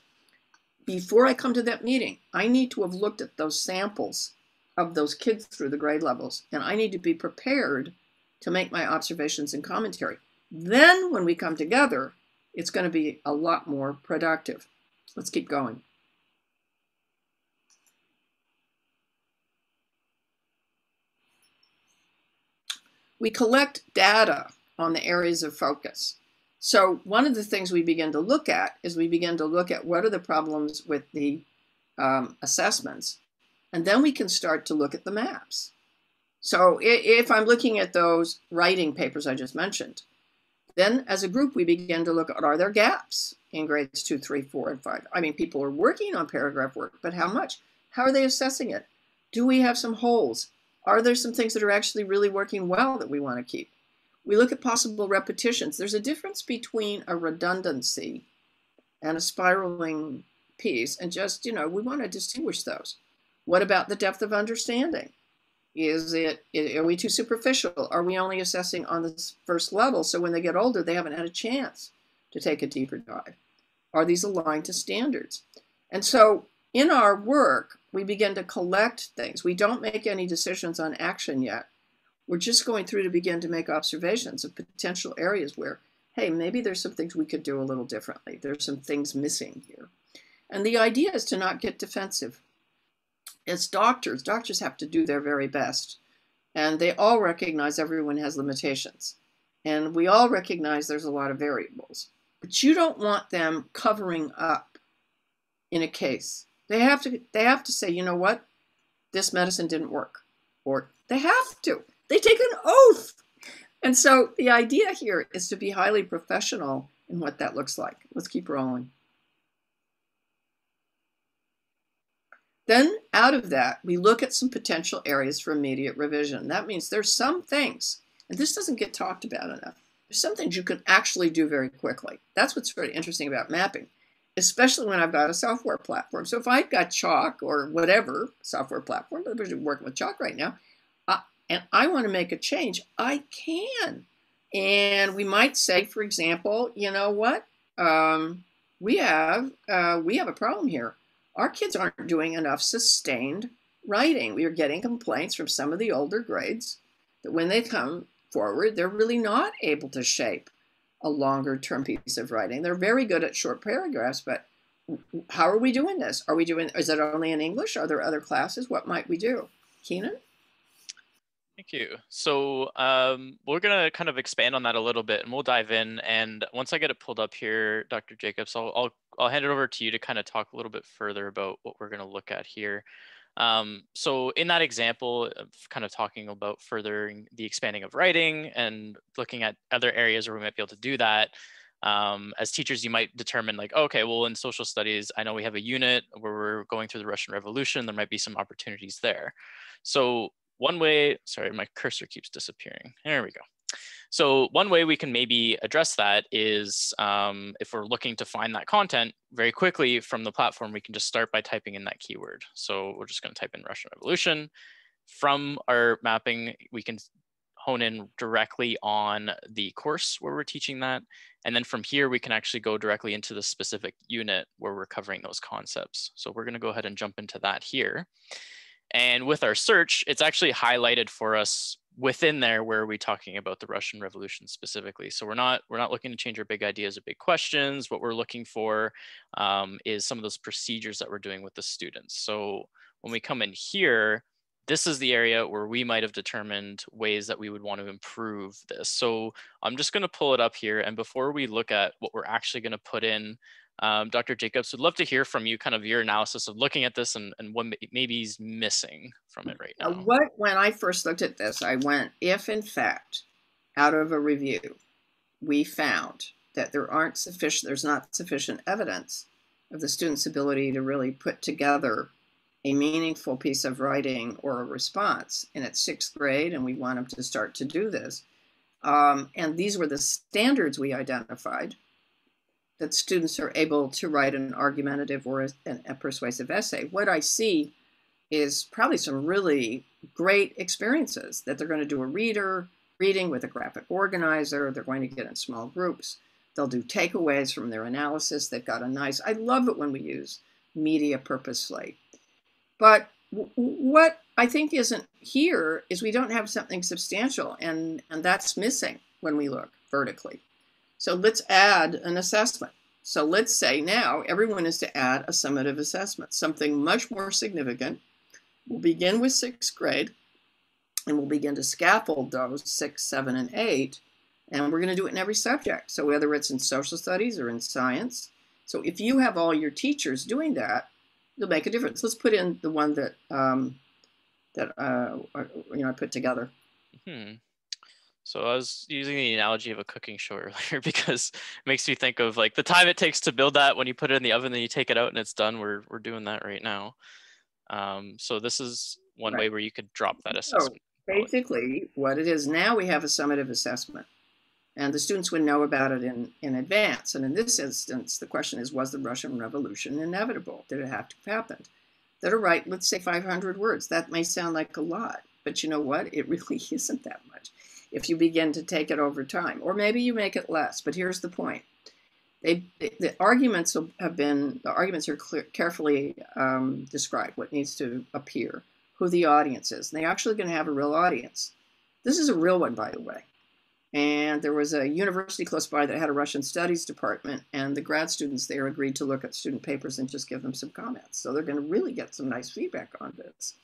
Before I come to that meeting, I need to have looked at those samples of those kids through the grade levels, and I need to be prepared to make my observations and commentary. Then when we come together, it's going to be a lot more productive. Let's keep going. We collect data on the areas of focus. So one of the things we begin to look at is we begin to look at what are the problems with the assessments, and then we can start to look at the maps. So if I'm looking at those writing papers I just mentioned, then as a group we begin to look at, are there gaps in grades 2, 3, 4, and 5? I mean, people are working on paragraph work, but how much? How are they assessing it? Do we have some holes? Are there some things that are actually really working well that we want to keep? We look at possible repetitions. There's a difference between a redundancy and a spiraling piece, and just, you know, we want to distinguish those. What about the depth of understanding? Are we too superficial? Are we only assessing on the first level, so when they get older, they haven't had a chance to take a deeper dive? Are these aligned to standards? And so in our work, we begin to collect things. We don't make any decisions on action yet. We're just going through to begin to make observations of potential areas where, hey, maybe there's some things we could do a little differently. There's some things missing here. And the idea is to not get defensive. As doctors, doctors have to do their very best. And they all recognize everyone has limitations. And we all recognize there's a lot of variables. But you don't want them covering up in a case. They have to say, you know what, this medicine didn't work. Or they have to. They take an oath. And so the idea here is to be highly professional in what that looks like. Let's keep rolling. Then out of that, we look at some potential areas for immediate revision. That means there's some things, and this doesn't get talked about enough, there's some things you can actually do very quickly. That's what's really interesting about mapping, especially when I've got a software platform. So if I've got Chalk or whatever software platform, I'm working with Chalk right now, and I want to make a change, I can. And we might say, for example, you know what? We have a problem here. Our kids aren't doing enough sustained writing. We are getting complaints from some of the older grades that when they come forward, they're really not able to shape a longer-term piece of writing. They're very good at short paragraphs, but how are we doing this? Is it only in English? Are there other classes? What might we do? Keenan? Thank you. So we're going to kind of expand on that a little bit, and we'll dive in. And once I get it pulled up here, Dr. Jacobs, I'll hand it over to you to kind of talk a little bit further about what we're going to look at here. So in that example, kind of talking about furthering the expanding of writing and looking at other areas where we might be able to do that. As teachers, you might determine like, okay, well, in social studies, I know we have a unit where we're going through the Russian Revolution. There might be some opportunities there. So one way, sorry, my cursor keeps disappearing. There we go. So one way we can maybe address that is if we're looking to find that content very quickly from the platform, we can just start by typing in that keyword. So we're just going to type in Russian Revolution. From our mapping, we can hone in directly on the course where we're teaching that. And then from here, we can actually go directly into the specific unit where we're covering those concepts. So we're going to go ahead and jump into that here. And with our search, it's actually highlighted for us within there where we're talking about the Russian Revolution specifically. So we're not looking to change our big ideas or big questions. What we're looking for is some of those procedures that we're doing with the students. So when we come in here, this is the area where we might have determined ways that we would want to improve this. So I'm just going to pull it up here. And before we look at what we're actually going to put in, Dr. Jacobs, would love to hear from you kind of your analysis of looking at this and what maybe is missing from it right now. When I first looked at this, I went, if in fact, out of a review, we found that there's not sufficient evidence of the student's ability to really put together a meaningful piece of writing or a response, and it's sixth grade and we want them to start to do this. And these were the standards we identified, that students are able to write an argumentative or a persuasive essay. What I see is probably some really great experiences that they're going to do a reading with a graphic organizer. They're going to get in small groups. They'll do takeaways from their analysis. They've got a nice, I love it when we use media purposely. But what I think isn't here is we don't have something substantial, and that's missing when we look vertically. So let's add an assessment. So let's say now everyone is to add a summative assessment, something much more significant. We'll begin with sixth grade, and we'll begin to scaffold those 6, 7, and 8, and we're going to do it in every subject. So whether it's in social studies or in science. So if you have all your teachers doing that, you'll make a difference. Let's put in the one that I put together. Mm-hmm. So I was using the analogy of a cooking show earlier because it makes me think of like the time it takes to build that when you put it in the oven, then you take it out and it's done. We're doing that right now. So this is one way where you could drop that assessment. So basically what it is now, we have a summative assessment and the students would know about it in advance. And in this instance, the question is, was the Russian Revolution inevitable? Did it have to have happened? That are right, let's say 500 words. That may sound like a lot, but you know what? It really isn't that much if you begin to take it over time, or maybe you make it less. But here's the point. The arguments are carefully described, what needs to appear, who the audience is. And they're actually going to have a real audience. This is a real one, by the way. And there was a university close by that had a Russian studies department, and the grad students there agreed to look at student papers and just give them some comments. So they're going to really get some nice feedback on this.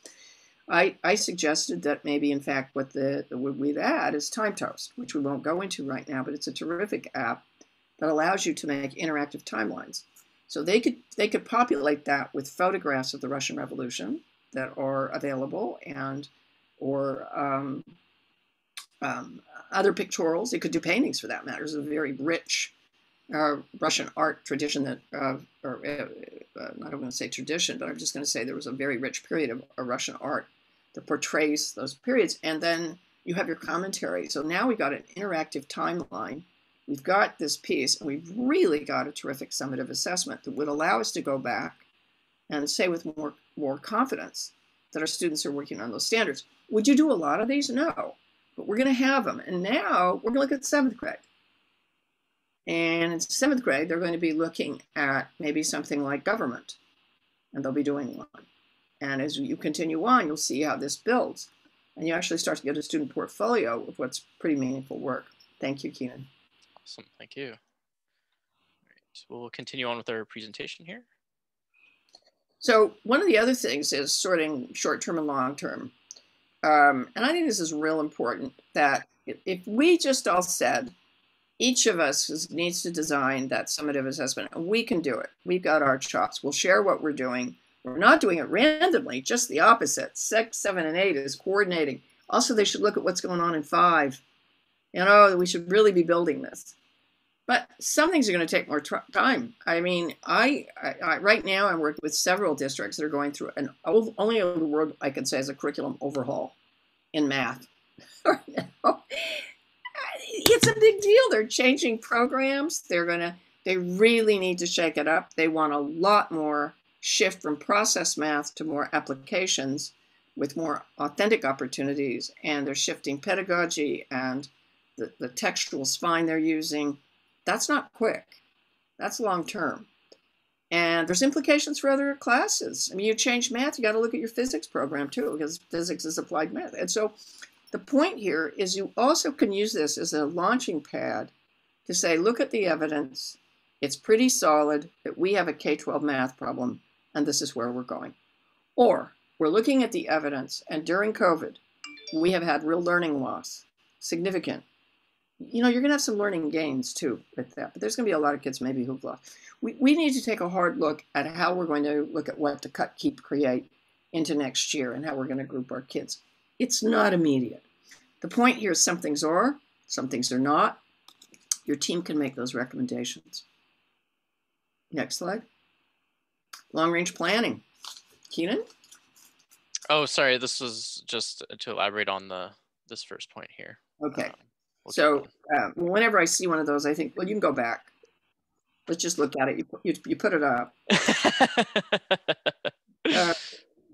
I suggested that maybe, in fact, what we've had is Time Toast, which we won't go into right now, but it's a terrific app that allows you to make interactive timelines. So they could populate that with photographs of the Russian Revolution that are available and or other pictorials. It could do paintings, for that matter. It's a very rich Russian art tradition that, I don't want to say tradition, but I'm just going to say there was a very rich period of Russian art that portrays those periods. And then you have your commentary. So now we've got an interactive timeline. We've got this piece, and we've really got a terrific summative assessment that would allow us to go back and say with more confidence that our students are working on those standards. Would you do a lot of these? No, but we're going to have them. And now we're going to look at 7th grade. And in 7th grade, they're going to be looking at maybe something like government, and they'll be doing one. And as you continue on, you'll see how this builds. And you actually start to get a student portfolio of what's pretty meaningful work. Thank you, Keenan. Awesome, thank you. All right, so we'll continue on with our presentation here. So one of the other things is sorting short-term and long-term. And I think this is real important, that if we just all said, each of us needs to design that summative assessment, and we can do it. We've got our chops. We'll share what we're doing. We're not doing it randomly, just the opposite. 6, 7, and 8 is coordinating. Also, they should look at what's going on in 5. You know, we should really be building this. But some things are going to take more time. I mean, I right now I'm working with several districts that are going through an old, only the word I can say is a curriculum overhaul in math. It's a big deal. They're changing programs. They really need to shake it up. They want a lot more shift from process math to more applications with more authentic opportunities, and they're shifting pedagogy and the textual spine they're using. That's not quick. That's long term. And there's implications for other classes. I mean, you change math, you got to look at your physics program too, because physics is applied math. And so the point here is you also can use this as a launching pad to say, look at the evidence. It's pretty solid that we have a K-12 math problem, and this is where we're going. Or we're looking at the evidence, and during COVID, we have had real learning loss, significant. You know, you're going to have some learning gains, too, with that. But there's going to be a lot of kids maybe who've lost. We need to take a hard look at how we're going to look at what to cut, keep, create into next year and how we're going to group our kids. It's not immediate. The point here is some things are, some things are not. Your team can make those recommendations. Next slide. Long-range planning. Keenan? Oh, sorry. This was just to elaborate on this first point here. Okay. So whenever I see one of those, I think, well, you can go back. Let's just look at it. You put it up.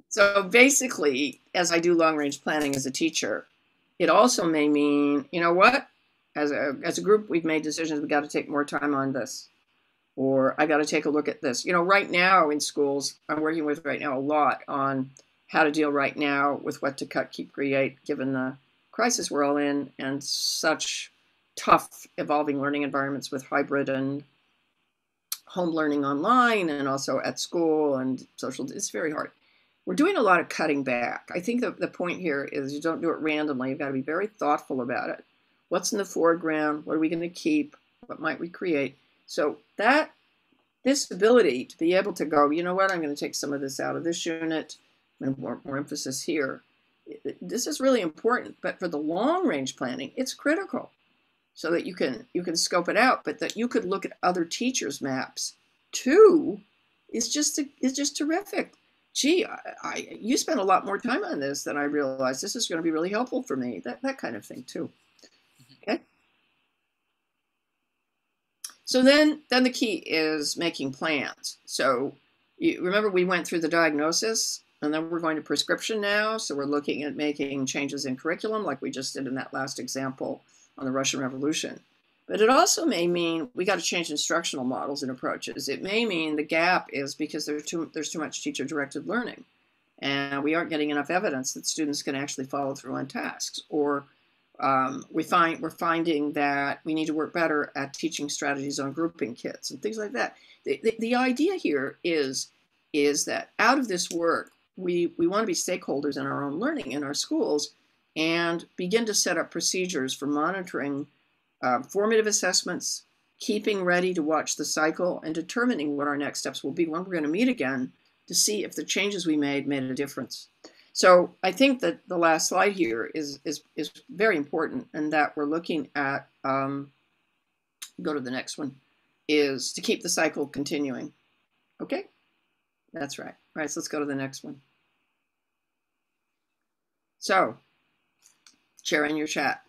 So basically, as I do long-range planning as a teacher, it also may mean, you know what? As a group, we've made decisions. We've got to take more time on this. Or I got to take a look at this. You know, right now in schools, I'm working with right now a lot on how to deal right now with what to cut, keep, create, given the crisis we're all in and such tough evolving learning environments with hybrid and home learning online and also at school and social. It's very hard. We're doing a lot of cutting back. I think the point here is you don't do it randomly. You've got to be very thoughtful about it. What's in the foreground? What are we going to keep? What might we create? So that this ability to be able to go, you know what, I'm going to take some of this out of this unit and more emphasis here. This is really important, but for the long-range planning, it's critical so that you can scope it out, but that you could look at other teachers' maps too is just terrific. Gee, you spent a lot more time on this than I realized. This is going to be really helpful for me, that kind of thing too. Okay. So then the key is making plans. So you remember we went through the diagnosis, and then we're going to prescription now. So we're looking at making changes in curriculum like we just did in that last example on the Russian Revolution. But it also may mean we got to change instructional models and approaches. It may mean the gap is because there's too much teacher-directed learning, and we aren't getting enough evidence that students can actually follow through on tasks. Or we're finding that we need to work better at teaching strategies on grouping kids and things like that. The idea here is that out of this work, we want to be stakeholders in our own learning in our schools and begin to set up procedures for monitoring formative assessments, keeping ready to watch the cycle, and determining what our next steps will be when we're going to meet again to see if the changes we made a difference. So I think that the last slide here is very important, and that we're looking at, go to the next one, is to keep the cycle continuing. Okay? That's right. All right, so let's go to the next one. So, share in your chat.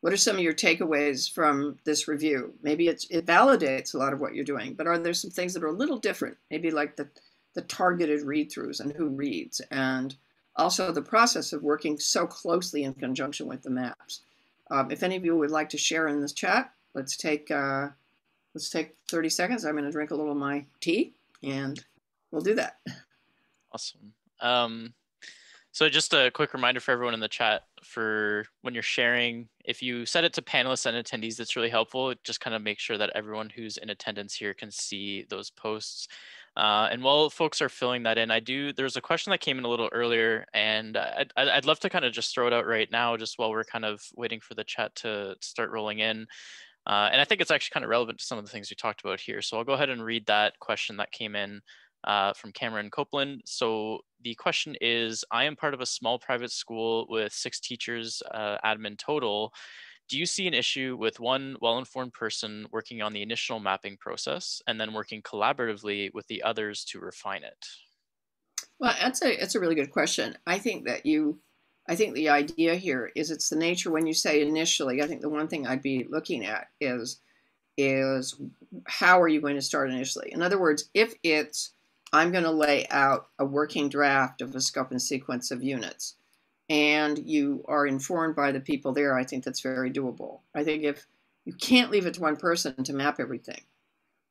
What are some of your takeaways from this review? Maybe it validates a lot of what you're doing, but are there some things that are a little different? Maybe like the targeted read-throughs and who reads, and also the process of working so closely in conjunction with the maps. If any of you would like to share in this chat, let's take 30 seconds. I'm going to drink a little of my tea, and we'll do that. Awesome. So just a quick reminder for everyone in the chat for when you're sharing, if you set it to panelists and attendees, that's really helpful. Just kind of make sure that everyone who's in attendance here can see those posts. And while folks are filling that in, there's a question that came in a little earlier, and I'd love to kind of just throw it out right now, just while we're kind of waiting for the chat to start rolling in. And I think it's actually kind of relevant to some of the things we talked about here. So I'll go ahead and read that question that came in. From Cameron Copeland. So the question is, I am part of a small private school with 6 teachers, admin total. Do you see an issue with one well-informed person working on the initial mapping process and then working collaboratively with the others to refine it? Well, that's a really good question. I think the idea here is it's the nature when you say initially, I think the one thing I'd be looking at is how are you going to start initially? In other words, if it's I'm going to lay out a working draft of a scope and sequence of units. And you are informed by the people there. I think that's very doable. I think if you can't leave it to one person to map everything,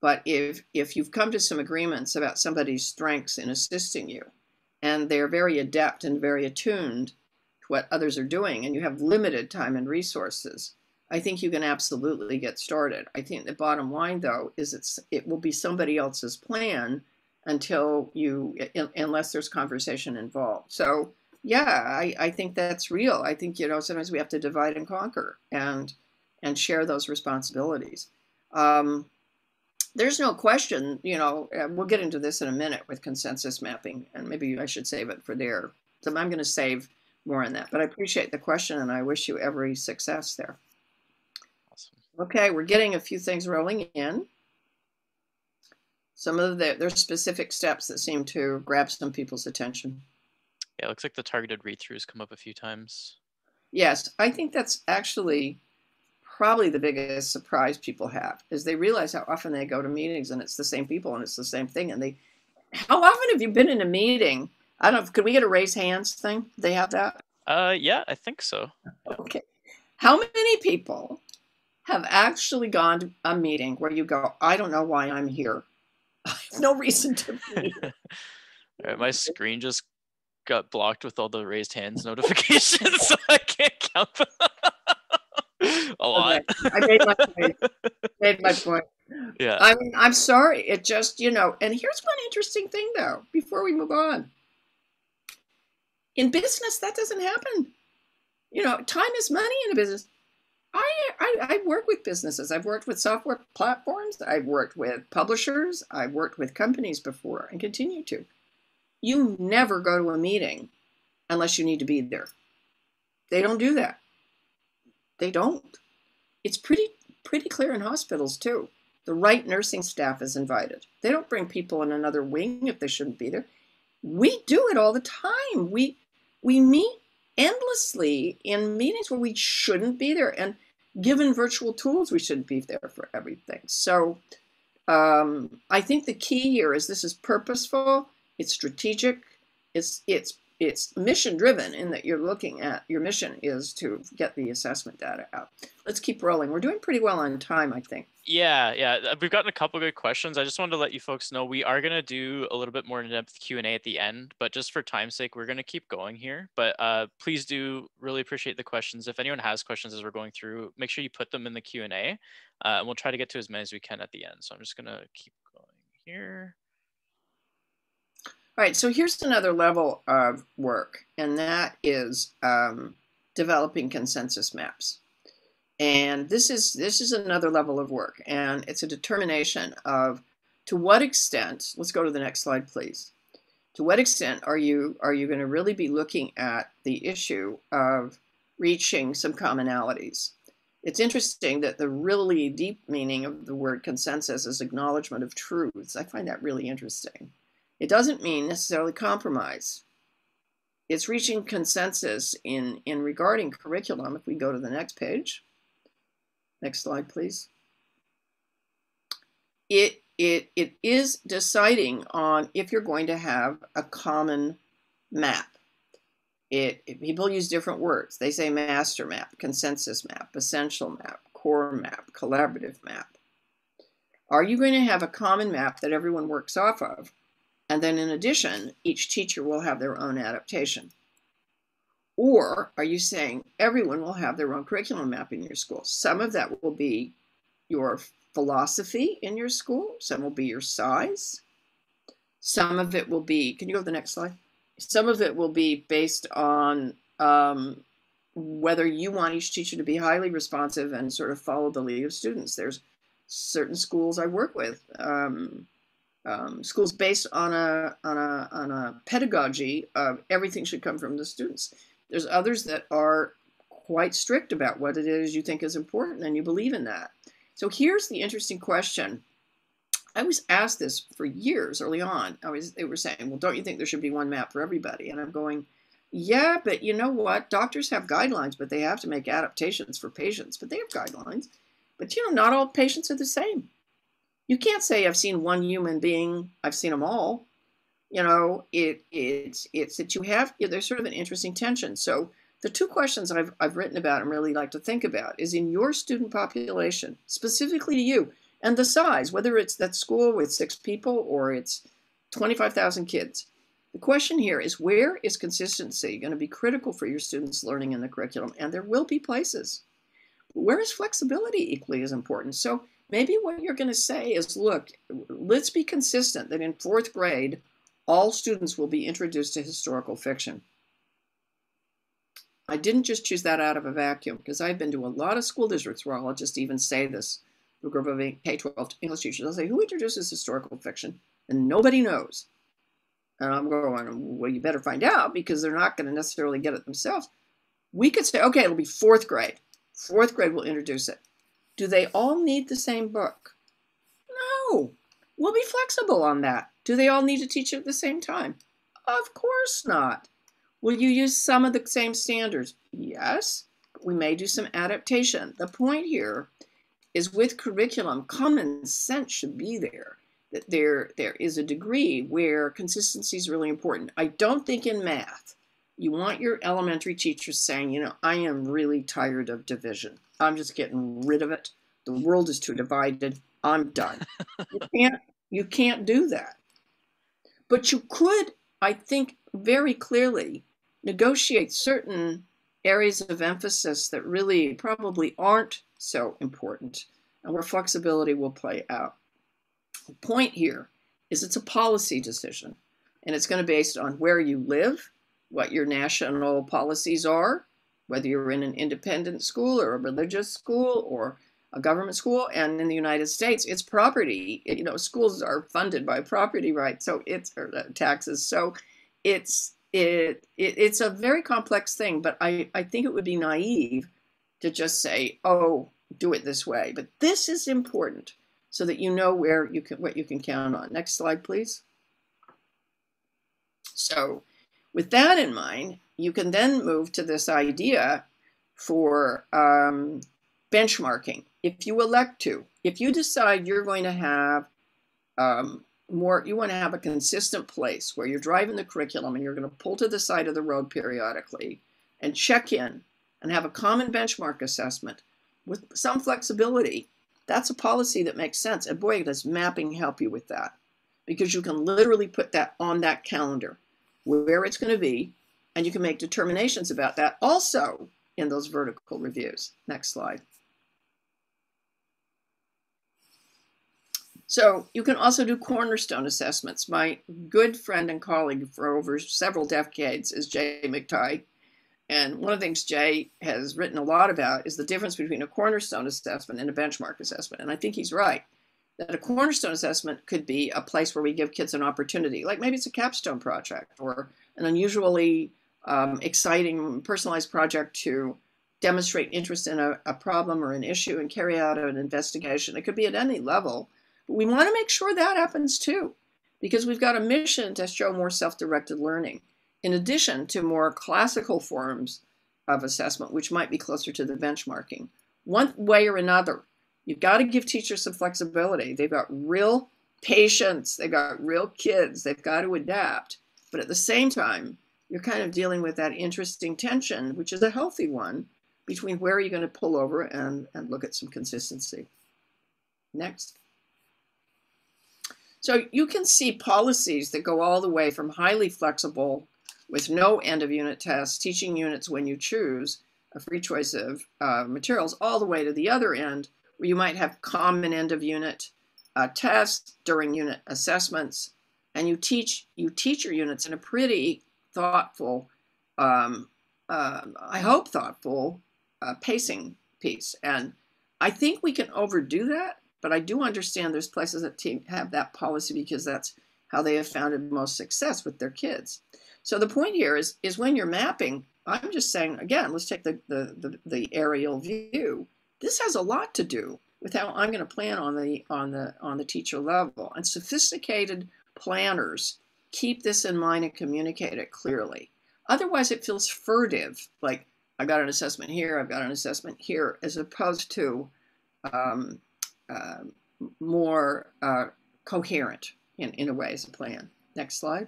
but if you've come to some agreements about somebody's strengths in assisting you, and they're very adept and very attuned to what others are doing, and you have limited time and resources, I think you can absolutely get started. I think the bottom line, though, is it will be somebody else's plan until unless there's conversation involved. So, yeah, I think that's real. I think, sometimes we have to divide and conquer and share those responsibilities. There's no question, we'll get into this in a minute with consensus mapping, and maybe I should save it for there. So I'm going to save more on that, but I appreciate the question, and I wish you every success there. Okay, we're getting a few things rolling in. Some of there's specific steps that seem to grab some people's attention. Yeah, it looks like the targeted read-throughs come up a few times. Yes, I think that's actually probably the biggest surprise people have, is they realize how often they go to meetings and it's the same people and it's the same thing. And how often have you been in a meeting? I don't know, could we get a raise hands thing? They have that? Yeah, I think so. Yeah. Okay. How many people have actually gone to a meeting where you go, I don't know why I'm here. I have no reason to be here. All right, my screen just got blocked with all the raised hands notifications, so I can't count them. A lot. Okay. I made my point. Yeah. I mean, I'm sorry. It just, and here's one interesting thing, though, before we move on. In business, that doesn't happen. Time is money in a business. I work with businesses. I've worked with software platforms. I've worked with publishers. I've worked with companies before and continue to. You never go to a meeting unless you need to be there. They don't do that. They don't. It's pretty clear in hospitals, too. The right nursing staff is invited. They don't bring people in another wing if they shouldn't be there. We do it all the time. We meet endlessly in meetings where we shouldn't be there, and given virtual tools, we shouldn't be there for everything. So I think the key here is this is purposeful, it's strategic, it's mission driven in that you're looking at your mission is to get the assessment data out. Let's keep rolling. We're doing pretty well on time, I think. Yeah. We've gotten a couple good questions. I just wanted to let you folks know we are going to do a little bit more in-depth Q&A at the end, but just for time's sake, we're going to keep going here. But please do really appreciate the questions. If anyone has questions as we're going through, make sure you put them in the Q&A, and we'll try to get to as many as we can at the end. So I'm just going to keep going here. All right, so here's another level of work, and that is developing consensus maps. And this is another level of work, and it's a determination of to what extent, let's go to the next slide, please. To what extent are you going to really be looking at the issue of reaching some commonalities? It's interesting that the really deep meaning of the word consensus is acknowledgement of truths. I find that really interesting. It doesn't mean necessarily compromise. It's reaching consensus in regarding curriculum. If we go to the next page, next slide, please. It is deciding on if you're going to have a common map. People use different words. They say master map, consensus map, essential map, core map, collaborative map. Are you going to have a common map that everyone works off of? And then in addition, each teacher will have their own adaptation. Or are you saying everyone will have their own curriculum map in your school? Some of that will be your philosophy in your school. Some will be your size. Some of it will be, can you go to the next slide? Some of it will be based on whether you want each teacher to be highly responsive and sort of follow the lead of students. There's certain schools I work with. Schools based on a pedagogy of everything should come from the students. There's others that are quite strict about what it is you think is important and you believe in that. So here's the interesting question. I was asked this for years early on. They were saying, well, don't you think there should be one map for everybody? And I'm going, yeah, but you know what? Doctors have guidelines, but they have to make adaptations for patients, but they have guidelines. But not all patients are the same. You can't say, I've seen one human being, I've seen them all. You know, it's that you have, there's sort of an interesting tension. So the two questions I've written about and really like to think about is in your student population, specifically to you, and the size, whether it's that school with 6 people or it's 25,000 kids. The question here is, where is consistency going to be critical for your students' learning in the curriculum? And there will be places. Where is flexibility equally as important? So maybe what you're going to say is, look, let's be consistent that in 4th grade, all students will be introduced to historical fiction. I didn't just choose that out of a vacuum, because I've been to a lot of school districts where I'll just even say this. A group of K-12 English teachers, I'll say, who introduces historical fiction? And nobody knows. And I'm going, well, you better find out, because they're not going to necessarily get it themselves. We could say, okay, it'll be 4th grade. 4th grade will introduce it. Do they all need the same book? No. We'll be flexible on that. Do they all need to teach it at the same time? Of course not. Will you use some of the same standards? Yes. We may do some adaptation. The point here is with curriculum, common sense should be there. That there is a degree where consistency is really important. I don't think in math, you want your elementary teachers saying, you know, I am really tired of division. I'm just getting rid of it. The world is too divided. I'm done. You can't do that. But you could, I think, very clearly negotiate certain areas of emphasis that really probably aren't so important, and where flexibility will play out. The point here is it's a policy decision, and it's going to be based on where you live, what your national policies are, whether you're in an independent school or a religious school or a government school. And in the United States, it's property. You know, schools are funded by property rights, so it's or taxes. So it's a very complex thing. But I think it would be naive to just say, oh, do it this way. But this is important, so that you know where you can, what you can count on. Next slide, please. So with that in mind, you can then move to this idea for benchmarking. If you elect to, if you decide you're going to have you want to have a consistent place where you're driving the curriculum and you're going to pull to the side of the road periodically and check in and have a common benchmark assessment with some flexibility, that's a policy that makes sense. And boy, does mapping help you with that, because you can literally put that on that calendar, where it's going to be, and you can make determinations about that also in those vertical reviews. Next slide. So you can also do cornerstone assessments. My good friend and colleague for over several decades is Jay McTighe. And one of the things Jay has written a lot about is the difference between a cornerstone assessment and a benchmark assessment. And I think he's right, that a cornerstone assessment could be a place where we give kids an opportunity, like maybe it's a capstone project or an unusually exciting personalized project to demonstrate interest in a problem or an issue and carry out an investigation. It could be at any level, but we want to make sure that happens too, because we've got a mission to show more self-directed learning, in addition to more classical forms of assessment, which might be closer to the benchmarking. One way or another, you've got to give teachers some flexibility. They've got real patients, they've got real kids, they've got to adapt. But at the same time, you're kind of dealing with that interesting tension, which is a healthy one, between where are you going to pull over and look at some consistency. Next. So you can see policies that go all the way from highly flexible with no end of unit tests, teaching units when you choose, a free choice of materials, all the way to the other end, where you might have common end of unit tests during unit assessments, and you teach your units in a pretty thoughtful, I hope thoughtful, pacing piece. And I think we can overdo that, but I do understand there's places that have that policy because that's how they have found most success with their kids. So the point here is when you're mapping, I'm just saying, again, let's take the aerial view. This has a lot to do with how I'm going to plan on the teacher level. And sophisticated planners keep this in mind and communicate it clearly. Otherwise, it feels furtive, like I've got an assessment here, I've got an assessment here, as opposed to more coherent in a way as a plan. Next slide.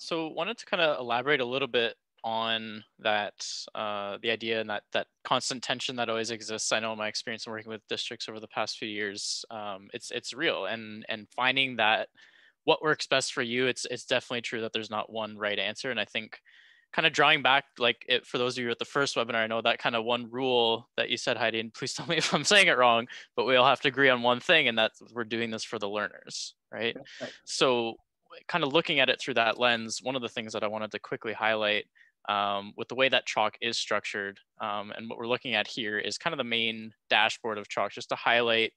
So wanted to kind of elaborate a little bit on that, the idea and that constant tension that always exists. I know my experience in working with districts over the past few years, it's real, and finding that what works best for you, it's definitely true that there's not one right answer. And I think kind of drawing back, like for those of you at the first webinar, I know that kind of one rule that you said, Heidi, and please tell me if I'm saying it wrong, but we all have to agree on one thing, and that's we're doing this for the learners, right? So kind of looking at it through that lens, one of the things that I wanted to quickly highlight with the way that Chalk is structured, and what we're looking at here is kind of the main dashboard of Chalk, just to highlight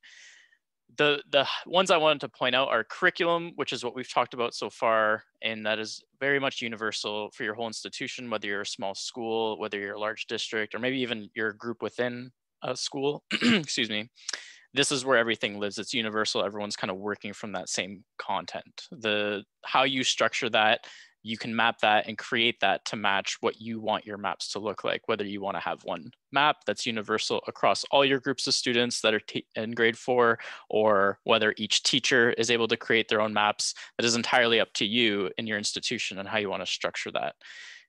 the ones I wanted to point out are curriculum, which is what we've talked about so far, and that is very much universal for your whole institution, whether you're a small school, whether you're a large district, or maybe even your group within a school, excuse me. This is where everything lives. It's universal. Everyone's kind of working from that same content. How you structure that, you can map that and create that to match what you want your maps to look like, whether you want to have one map that's universal across all your groups of students that are in grade 4, or whether each teacher is able to create their own maps. That is entirely up to you and your institution and how you want to structure that.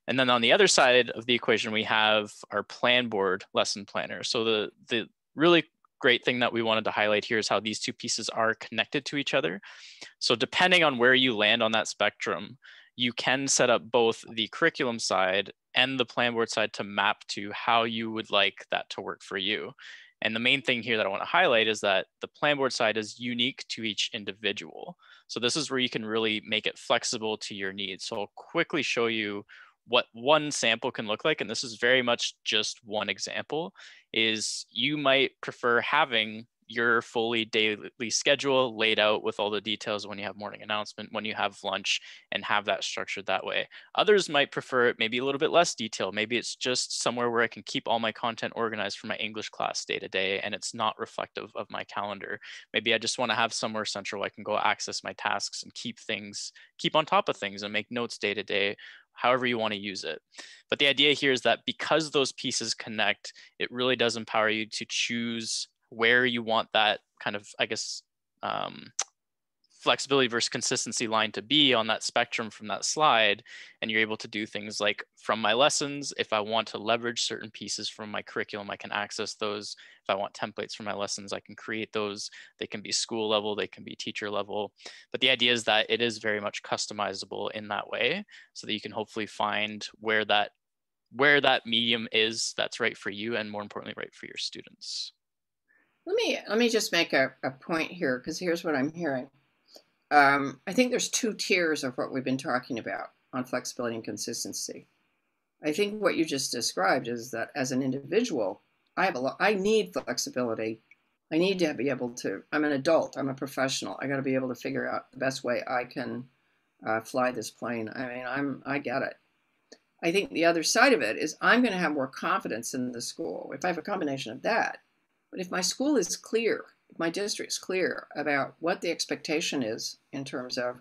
And then on the other side of the equation, we have our plan board lesson planner. So the really great thing that we wanted to highlight here is how these two pieces are connected to each other. So depending on where you land on that spectrum, you can set up both the curriculum side and the plan board side to map to how you would like that to work for you. And the main thing here that I want to highlight is that the plan board side is unique to each individual. So this is where you can really make it flexible to your needs. So I'll quickly show you what one sample can look like. And this is very much just one example, is you might prefer having your fully daily schedule laid out with all the details, when you have morning announcement, when you have lunch, and have that structured that way. Others might prefer it maybe a little bit less detail. Maybe it's just somewhere where I can keep all my content organized for my English class day to day, and it's not reflective of my calendar. Maybe I just want to have somewhere central I can go access my tasks and keep on top of things and make notes day to day, however you want to use it. But the idea here is that because those pieces connect, it really does empower you to choose where you want that kind of, I guess, flexibility versus consistency line to be on that spectrum from that slide. And you're able to do things like, from my lessons, if I want to leverage certain pieces from my curriculum, I can access those. If I want templates for my lessons, I can create those. They can be school level, they can be teacher level. But the idea is that it is very much customizable in that way, so that you can hopefully find where that medium is that's right for you, and more importantly, right for your students. Let me just make a point here, because here's what I'm hearing. I think there's two tiers of what we've been talking about on flexibility and consistency. I think what you just described is that as an individual, I need flexibility. I need to be able to, I'm an adult, I'm a professional. I got to be able to figure out the best way I can fly this plane. I mean, I get it. I think the other side of it is I'm going to have more confidence in the school if I have a combination of that. But if my school is clear, if my district's clear about what the expectation is in terms of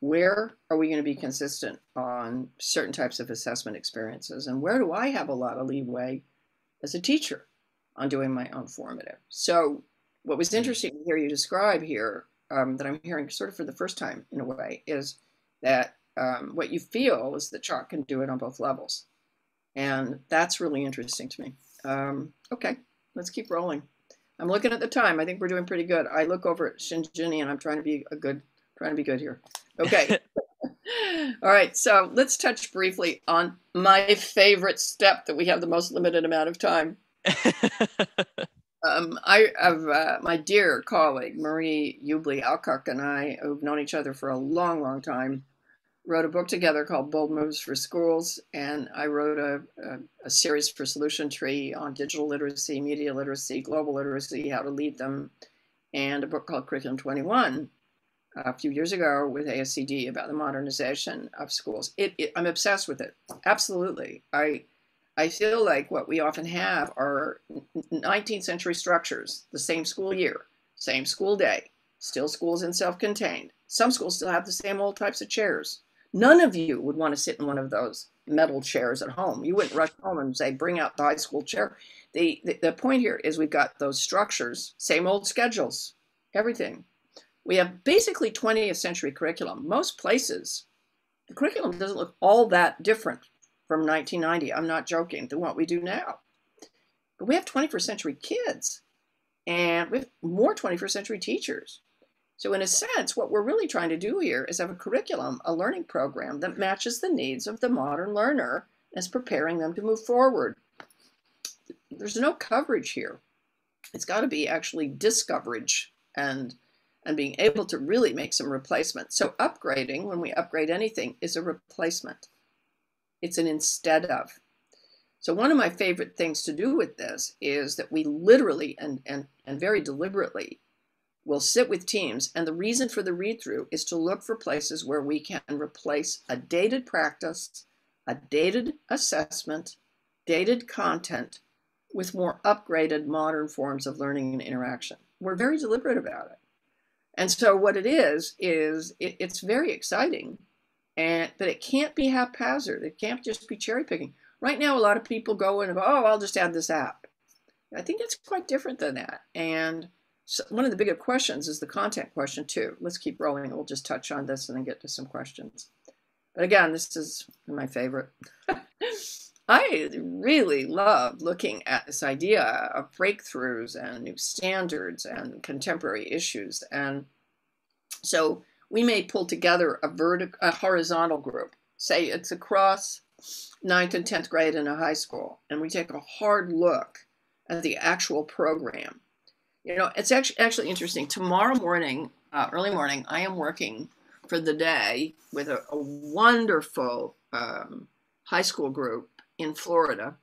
where are we going to be consistent on certain types of assessment experiences, and where do I have a lot of leeway as a teacher on doing my own formative. So what was interesting to hear you describe here, that I'm hearing sort of for the first time in a way, is that what you feel is that Chalk can do it on both levels. And that's really interesting to me. Okay. Let's keep rolling. I'm looking at the time. I think we're doing pretty good. I look over at Shinjini and I'm trying to be good here. Okay. All right. So let's touch briefly on my favorite step that we have the most limited amount of time. I have my dear colleague, Marie Ubley Alcock, and I, who've known each other for a long, long time, wrote a book together called Bold Moves for Schools, and I wrote a series for Solution Tree on digital literacy, media literacy, global literacy, how to lead them, and a book called Curriculum 21 a few years ago with ASCD about the modernization of schools. I'm obsessed with it, absolutely. I feel like what we often have are 19th century structures, the same school year, same school day, still schools in self-contained. Some schools still have the same old types of chairs. None of you would want to sit in one of those metal chairs at home. You wouldn't rush home and say, bring out the high school chair. The point here is we've got those structures, same old schedules, everything. We have basically 20th century curriculum. Most places the curriculum doesn't look all that different from 1990. I'm not joking, than what we do now. But we have 21st century kids, and we have more 21st century teachers. So in a sense, what we're really trying to do here is have a curriculum, a learning program that matches the needs of the modern learner and is preparing them to move forward. There's no coverage here. It's got to be actually discoverage and being able to really make some replacements. So upgrading, when we upgrade anything, is a replacement. It's an instead of. So one of my favorite things to do with this is that we literally and very deliberately will sit with teams, and the reason for the read-through is to look for places where we can replace a dated practice, a dated assessment, dated content, with more upgraded modern forms of learning and interaction. We're very deliberate about it. And so what it is it's very exciting, but it can't be haphazard. It can't just be cherry picking. Right now, a lot of people go and go, oh, I'll just add this app. I think that's quite different than that. And so one of the bigger questions is the content question too. Let's keep rolling. We'll just touch on this and then get to some questions. But again, this is my favorite. I really love looking at this idea of breakthroughs and new standards and contemporary issues. And so we may pull together a horizontal group. Say it's across 9th and 10th grade in a high school, and we take a hard look at the actual program. You know, it's actually interesting. Tomorrow morning, early morning, I am working for the day with a wonderful high school group in Florida,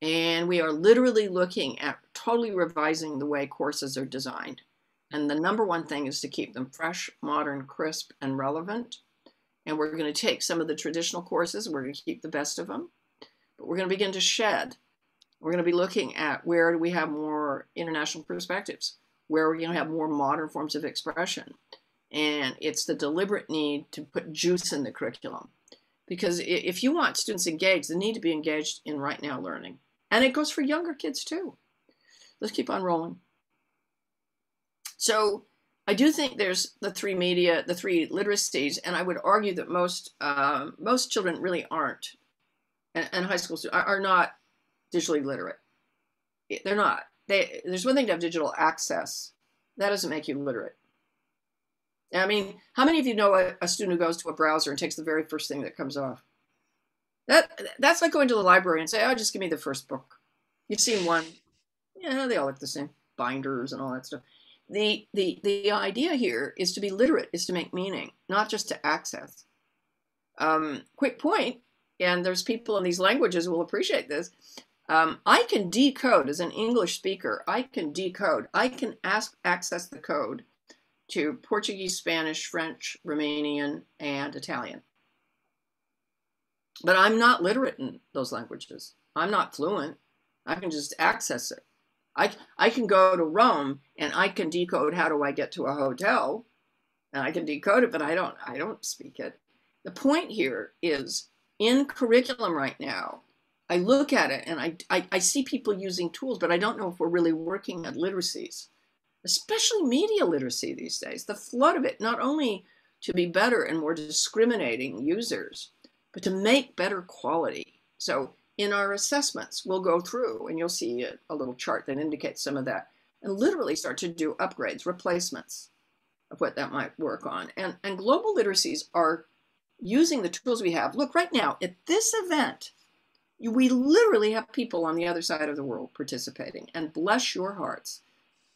and we are literally looking at totally revising the way courses are designed. And the number one thing is to keep them fresh, modern, crisp, and relevant. And we're going to take some of the traditional courses, we're going to keep the best of them, but we're going to begin to shed. We're going to be looking at where do we have more international perspectives, where we're going to have more modern forms of expression. And it's the deliberate need to put juice in the curriculum. Because if you want students engaged, they need to be engaged in right now learning. And it goes for younger kids too. Let's keep on rolling. So I do think there's the three media, the three literacies, and I would argue that most children really aren't, and high school students are not digitally literate. They're not. There's one thing to have digital access. That doesn't make you literate. I mean, how many of you know a student who goes to a browser and takes the very first thing that comes off? That's like going to the library and say, oh, just give me the first book. You've seen one. Yeah, they all look the same. Binders and all that stuff. The idea here is to be literate, is to make meaning, not just to access. Quick point, and there's people in these languages who will appreciate this. I can decode, as an English speaker, I can decode. I can access the code to Portuguese, Spanish, French, Romanian, and Italian. But I'm not literate in those languages. I'm not fluent. I can just access it. I can go to Rome and I can decode how do I get to a hotel, and I can decode it, but I don't speak it. The point here is in curriculum right now, I look at it and I see people using tools, but I don't know if we're really working at literacies. Especially media literacy these days, the flood of it, not only to be better and more discriminating users, but to make better quality. So in our assessments, we'll go through and you'll see a little chart that indicates some of that, and literally start to do upgrades, replacements of what that might work on. And global literacies are using the tools we have. Look, right now at this event, we literally have people on the other side of the world participating, and bless your hearts.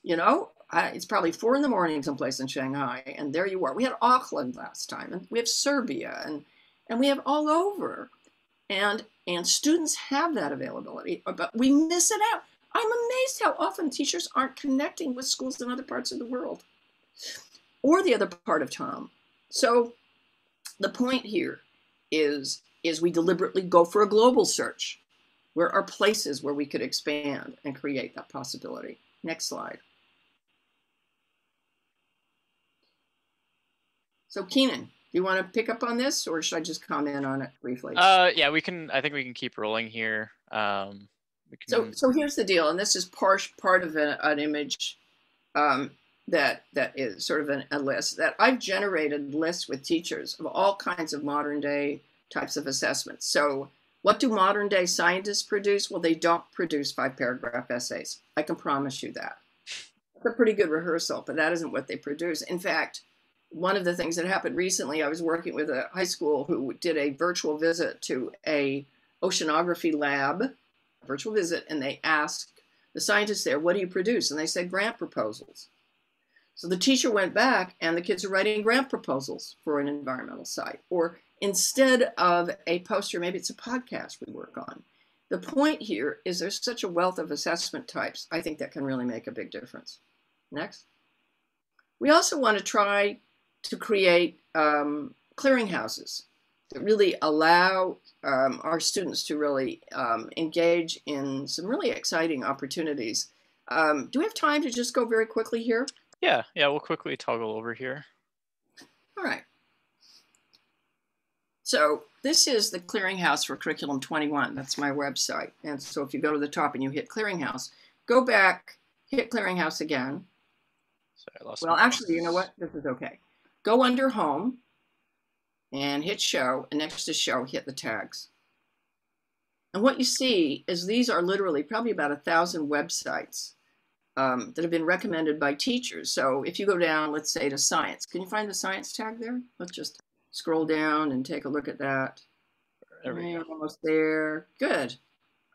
You know, it's probably 4 in the morning someplace in Shanghai, and there you are. We had Auckland last time, and we have Serbia, and we have all over. And students have that availability, but we miss it out. I'm amazed how often teachers aren't connecting with schools in other parts of the world or the other part of town. So the point here is we deliberately go for a global search. Where are places where we could expand and create that possibility? Next slide. So Keenan, do you want to pick up on this, or should I just comment on it briefly? Yeah, we can. I think we can keep rolling here. So here's the deal, and this is part of an image. that is sort of a list that I've generated lists with teachers of all kinds of modern day types of assessments. So what do modern day scientists produce? Well, they don't produce 5-paragraph essays. I can promise you that. It's a pretty good rehearsal, but that isn't what they produce. In fact, one of the things that happened recently, I was working with a high school who did a virtual visit to a oceanography lab, virtual visit, and they asked the scientists there, what do you produce? And they said grant proposals. So the teacher went back and the kids are writing grant proposals for an environmental site, or instead of a poster, maybe it's a podcast we work on. The point here is there's such a wealth of assessment types. I think that can really make a big difference. Next. We also want to try to create clearinghouses that really allow our students to really engage in some really exciting opportunities. Do we have time to just go very quickly here? Yeah, we'll quickly toggle over here. All right. So this is the Clearinghouse for Curriculum 21. That's my website. And so if you go to the top and you hit Clearinghouse, go back, hit Clearinghouse again. Sorry, I lost my phone. Actually, you know what? This is okay. Go under Home and hit Show, and next to Show, hit the tags. And what you see is these are literally probably about 1,000 websites that have been recommended by teachers. So if you go down, let's say, to science, can you find the science tag there? Let's just scroll down and take a look at that. There we go. Almost there. Good.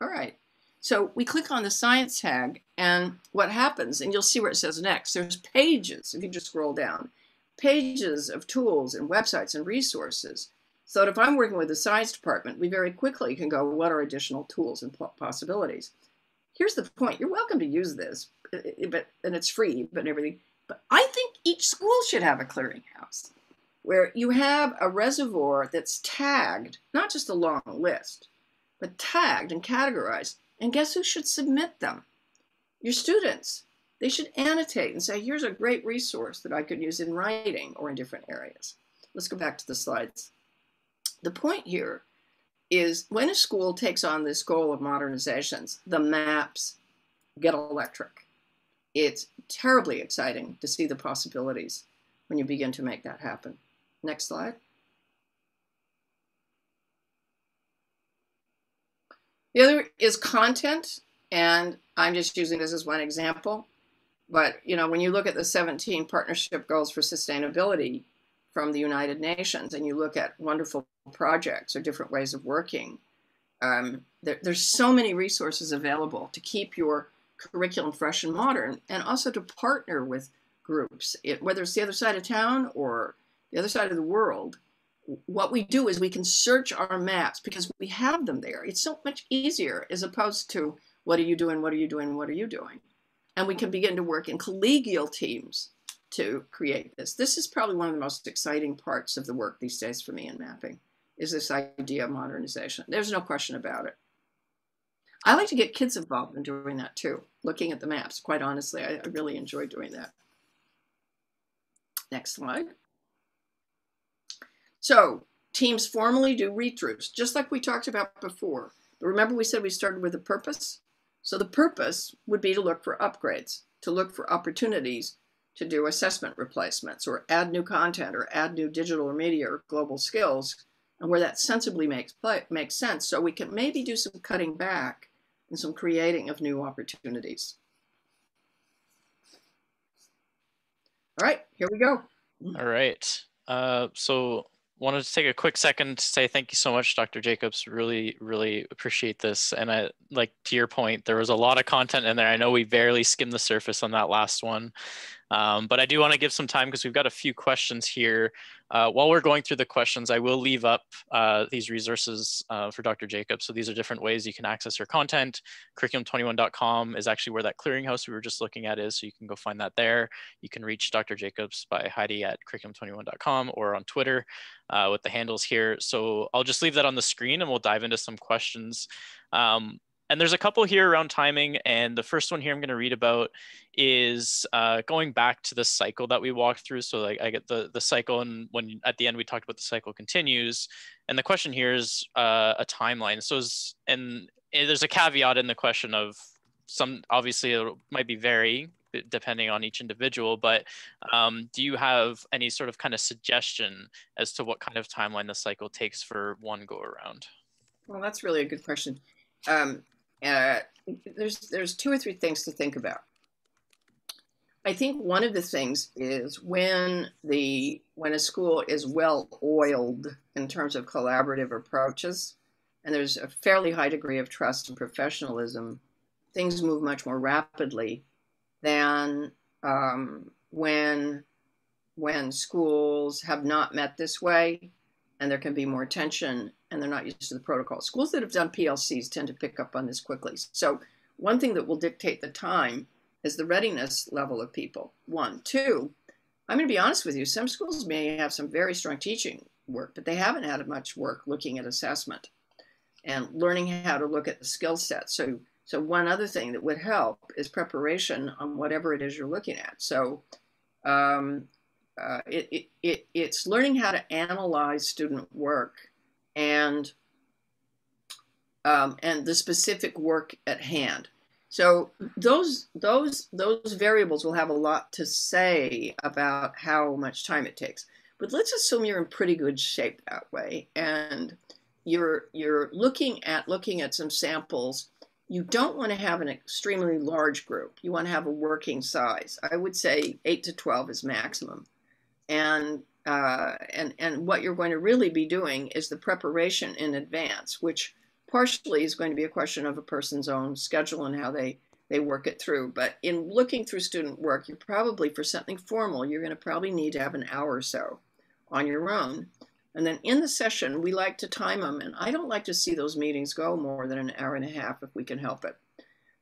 All right. So we click on the science tag, and what happens, and you'll see where it says next, there's pages, if you just scroll down, pages of tools and websites and resources. So that if I'm working with the science department, we very quickly can go, what are additional tools and possibilities? Here's the point. You're welcome to use this, and it's free, but everything. But I think each school should have a clearinghouse where you have a reservoir that's tagged, not just a long list, but tagged and categorized. And guess who should submit them? Your students. They should annotate and say, here's a great resource that I could use in writing or in different areas. Let's go back to the slides. The point here is when a school takes on this goal of modernizations, the maps get electric. It's terribly exciting to see the possibilities when you begin to make that happen. Next slide. The other is content, and I'm just using this as one example. But you know, when you look at the 17 partnership goals for sustainability from the United Nations, and you look at wonderful projects or different ways of working, there's so many resources available to keep your curriculum fresh and modern, and also to partner with groups, whether it's the other side of town or the other side of the world. What we do is we can search our maps because we have them there. It's so much easier as opposed to what are you doing, what are you doing, what are you doing? And we can begin to work in collegial teams to create this. This is probably one of the most exciting parts of the work these days for me in mapping, is this idea of modernization. There's no question about it. I like to get kids involved in doing that too, looking at the maps. Quite honestly, I really enjoy doing that. Next slide. So teams formally do read-throughs, just like we talked about before. But remember we said we started with a purpose? So the purpose would be to look for upgrades, to look for opportunities to do assessment replacements or add new content or add new digital or media or global skills, and where that sensibly makes sense. So we can maybe do some cutting back and some creating of new opportunities. All right, here we go. All right. So wanted to take a quick second to say thank you so much, Dr. Jacobs. Really, really appreciate this. And I, like to your point, there was a lot of content in there. I know we barely skimmed the surface on that last one. But I do want to give some time because we've got a few questions here. While we're going through the questions, I will leave up these resources for Dr. Jacobs. So these are different ways you can access her content. Curriculum21.com is actually where that clearinghouse we were just looking at is, so you can go find that there. You can reach Dr. Jacobs by Heidi@curriculum21.com or on Twitter with the handles here. So I'll just leave that on the screen and we'll dive into some questions. And there's a couple here around timing, and the first one here I'm going to read about is going back to the cycle that we walked through. So like I get the cycle, and when at the end we talked about the cycle continues, and the question here is a timeline. So and there's a caveat in the question of some obviously it might be varying depending on each individual, but do you have any sort of kind of suggestion as to what kind of timeline the cycle takes for one go around? Well, that's really a good question. There's two or three things to think about. I think one of the things is when a school is well oiled in terms of collaborative approaches, and there's a fairly high degree of trust and professionalism, things move much more rapidly than when schools have not met this way, and there can be more tension, and they're not used to the protocol. Schools that have done PLCs tend to pick up on this quickly. So one thing that will dictate the time is the readiness level of people, one. Two, I'm going to be honest with you, some schools may have some very strong teaching work, but they haven't had much work looking at assessment and learning how to look at the skill set. So one other thing that would help is preparation on whatever it is you're looking at. So it's learning how to analyze student work and the specific work at hand. So those variables will have a lot to say about how much time it takes. But let's assume you're in pretty good shape that way, and you're looking at some samples. You don't want to have an extremely large group. You want to have a working size. I would say 8 to 12 is maximum, and what you're going to really be doing is the preparation in advance, which partially is going to be a question of a person's own schedule and how they work it through. But in looking through student work, you're probably, for something formal, you're going to probably need to have an hour or so on your own. And then in the session, we like to time them. And I don't like to see those meetings go more than an hour and a half if we can help it.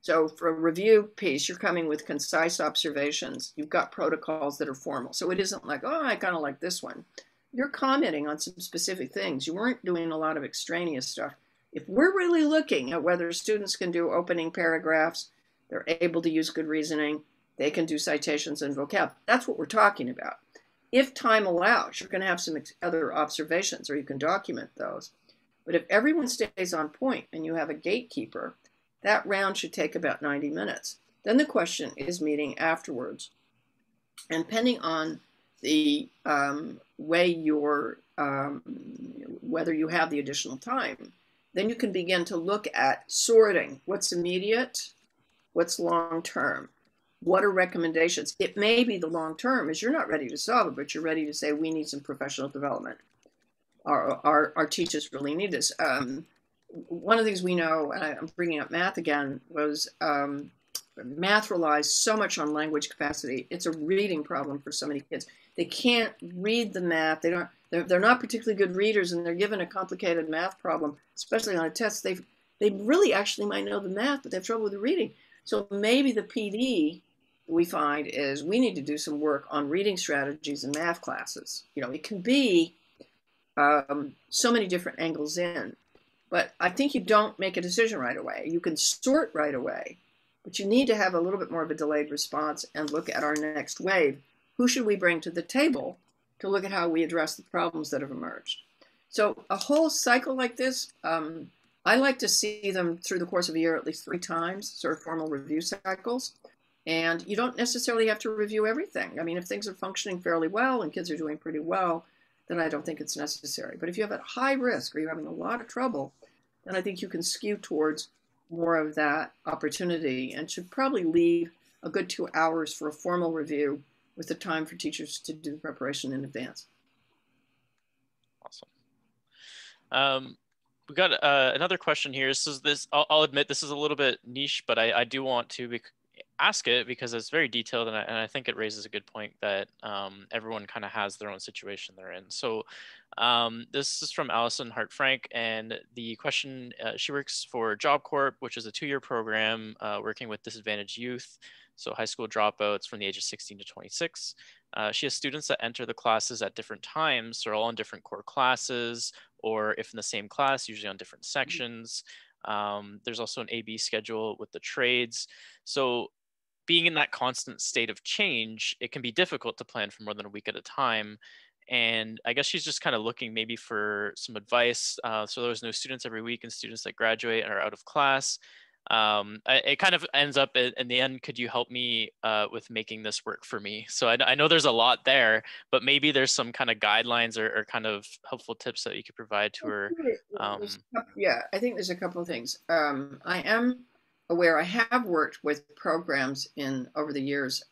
So for a review piece, you're coming with concise observations. You've got protocols that are formal. So it isn't like, oh, I kind of like this one. You're commenting on some specific things. You weren't doing a lot of extraneous stuff. If we're really looking at whether students can do opening paragraphs, they're able to use good reasoning, they can do citations and vocab, that's what we're talking about. If time allows, you're going to have some other observations, or you can document those. But if everyone stays on point and you have a gatekeeper, that round should take about 90 minutes. Then the question is meeting afterwards. And depending on the way you're, whether you have the additional time, then you can begin to look at sorting what's immediate, what's long-term, what are recommendations. It may be the long-term is you're not ready to solve it, but you're ready to say, we need some professional development. Our teachers really need this. One of the things we know, and I'm bringing up math again, was math relies so much on language capacity. It's a reading problem for so many kids. They can't read the math. They're not particularly good readers, and they're given a complicated math problem, especially on a test. They really actually might know the math, but they have trouble with the reading. So maybe the PD we find is we need to do some work on reading strategies in math classes. You know, it can be so many different angles in, but I think you don't make a decision right away. You can sort right away, but you need to have a little bit more of a delayed response and look at our next wave. Who should we bring to the table to look at how we address the problems that have emerged? So a whole cycle like this, I like to see them through the course of a year at least 3 times, sort of formal review cycles. And you don't necessarily have to review everything. I mean, if things are functioning fairly well and kids are doing pretty well, then I don't think it's necessary. But if you have a high risk or you're having a lot of trouble, then I think you can skew towards more of that opportunity and should probably leave a good 2 hours for a formal review with the time for teachers to do preparation in advance. Awesome. We've got another question here. So this, I'll admit, this is a little bit niche, but I do want to ask it because it's very detailed, and I think it raises a good point that everyone kind of has their own situation they're in. So this is from Allison Hart Frank, and the question, she works for Job Corp, which is a 2-year program working with disadvantaged youth. So high school dropouts from the age of 16 to 26. She has students that enter the classes at different times, so all in different core classes, or if in the same class, usually on different sections. There's also an A-B schedule with the trades. So being in that constant state of change, it can be difficult to plan for more than a week at a time. And I guess she's just kind of looking maybe for some advice. So there's no students every week, and students that graduate are out of class. It kind of ends up in the end, could you help me with making this work for me? So I know there's a lot there, but maybe there's some kind of guidelines or kind of helpful tips that you could provide to her. Yeah, I think there's a couple of things. I am aware, I have worked with programs over the years.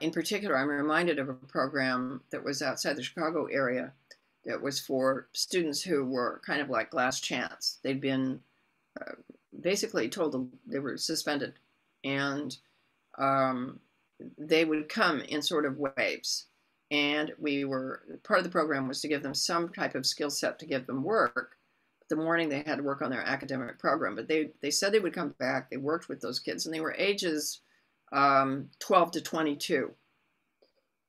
In particular, I'm reminded of a program that was outside the Chicago area that was for students who were kind of like last chance. They'd been basically told them they were suspended, and they would come in sort of waves. And part of the program was to give them some type of skill set to give them work. The morning they had to work on their academic program, but they said they would come back. They worked with those kids, and they were ages 12 to 22.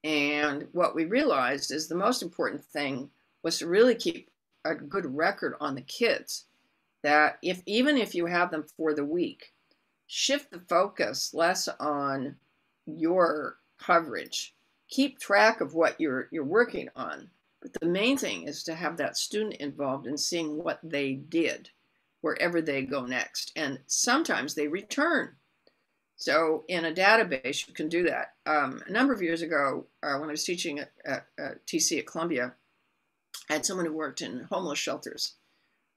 And what we realized is the most important thing was to really keep a good record on the kids, that even if you have them for the week, shift the focus less on your coverage. Keep track of what you're working on. But the main thing is to have that student involved in seeing what they did wherever they go next. And sometimes they return. So in a database, you can do that. A number of years ago, when I was teaching at TC at Columbia, I had someone who worked in homeless shelters.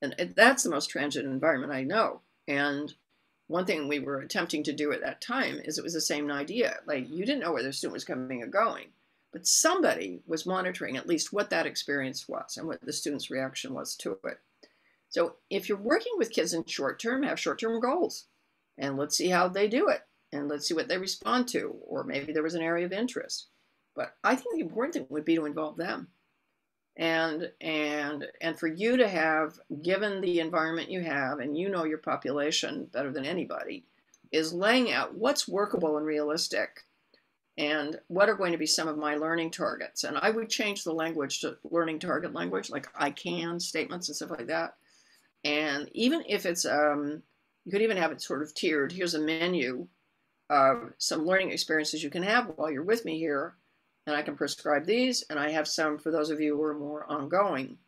And that's the most transient environment I know. And one thing we were attempting to do at that time is it was the same idea. Like, you didn't know where the student was coming or going, but somebody was monitoring at least what that experience was and what the student's reaction was to it. So if you're working with kids in short term, have short-term goals, and let's see how they do it, and let's see what they respond to, or maybe there was an area of interest. But I think the important thing would be to involve them. And for you to have, given the environment you have, and you know your population better than anybody, is laying out what's workable and realistic, and what are going to be some of my learning targets. And I would change the language to learning target language, like I can statements and stuff like that. And even if it's, you could even have it sort of tiered. Here's a menu of some learning experiences you can have while you're with me here, and I can prescribe these, and I have some for those of you who are more ongoing.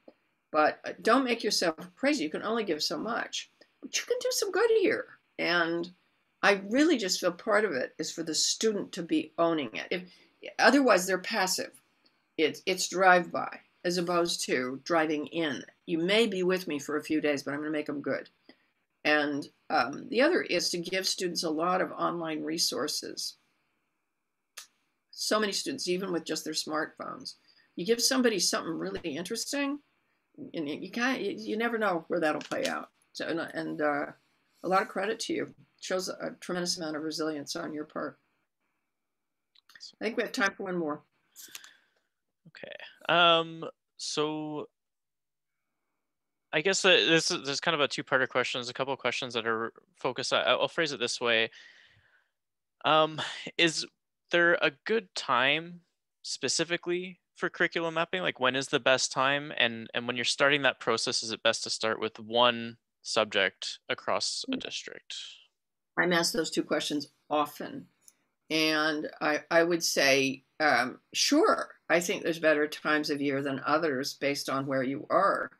But don't make yourself crazy. You can only give so much, but you can do some good here. And I really just feel part of it is for the student to be owning it. Otherwise, they're passive. It's drive-by as opposed to driving in. You may be with me for a few days, but I'm going to make them good. And the other is to give students a lot of online resources. So many students, even with just their smartphones, you give somebody something really interesting, and you never know where that'll play out. So, and a lot of credit to you. Shows a tremendous amount of resilience on your part. I think we have time for one more. Okay. So I guess there's kind of a two-parter question. There's a couple of questions that are focused. I'll phrase it this way. Is there a good time specifically for curriculum mapping? Like, when is the best time? And when you're starting that process, is it best to start with one subject across a district? I'm asked those two questions often. And I would say, sure, I think there's better times of year than others based on where you are.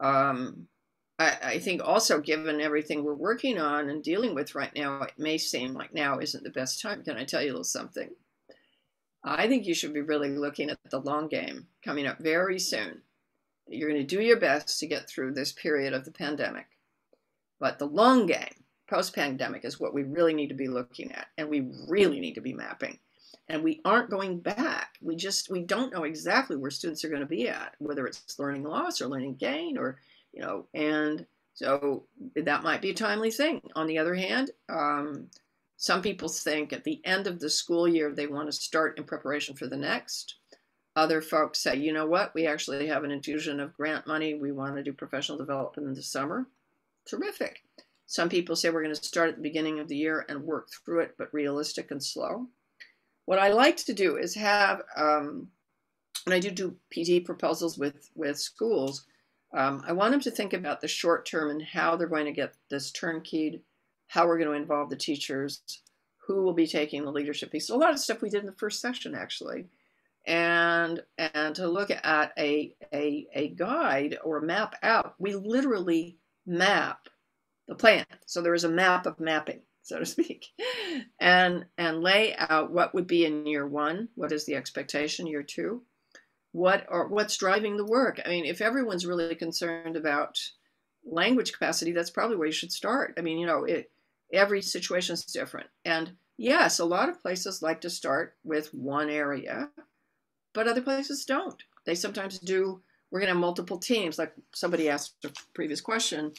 I think also, given everything we're working on and dealing with right now, it may seem like now isn't the best time. Can I tell you a little something? I think you should be really looking at the long game coming up very soon. You're going to do your best to get through this period of the pandemic. But the long game, post-pandemic, is what we really need to be looking at, and we really need to be mapping. And we aren't going back. We don't know exactly where students are going to be at, whether it's learning loss or learning gain, or, you know, and so that might be a timely thing. On the other hand, some people think at the end of the school year, they want to start in preparation for the next. Other folks say, you know what, we actually have an infusion of grant money. We want to do professional development in the summer. Terrific. Some people say we're going to start at the beginning of the year and work through it, but realistic and slow. What I like to do is have, and I do PD proposals with schools, I want them to think about the short term and how they're going to get this turnkeyed, how we're going to involve the teachers, who will be taking the leadership piece. So a lot of stuff we did in the first session, actually. And to look at a guide or map out, we literally map the plan. So there was a map of mapping, so to speak, and lay out what would be in year one, what is the expectation, year two, what's driving the work. I mean, if everyone's really concerned about language capacity, that's probably where you should start. I mean, you know, every situation is different. And yes, a lot of places like to start with one area, but other places don't. They sometimes do, we're going to have multiple teams. Like somebody asked a previous question,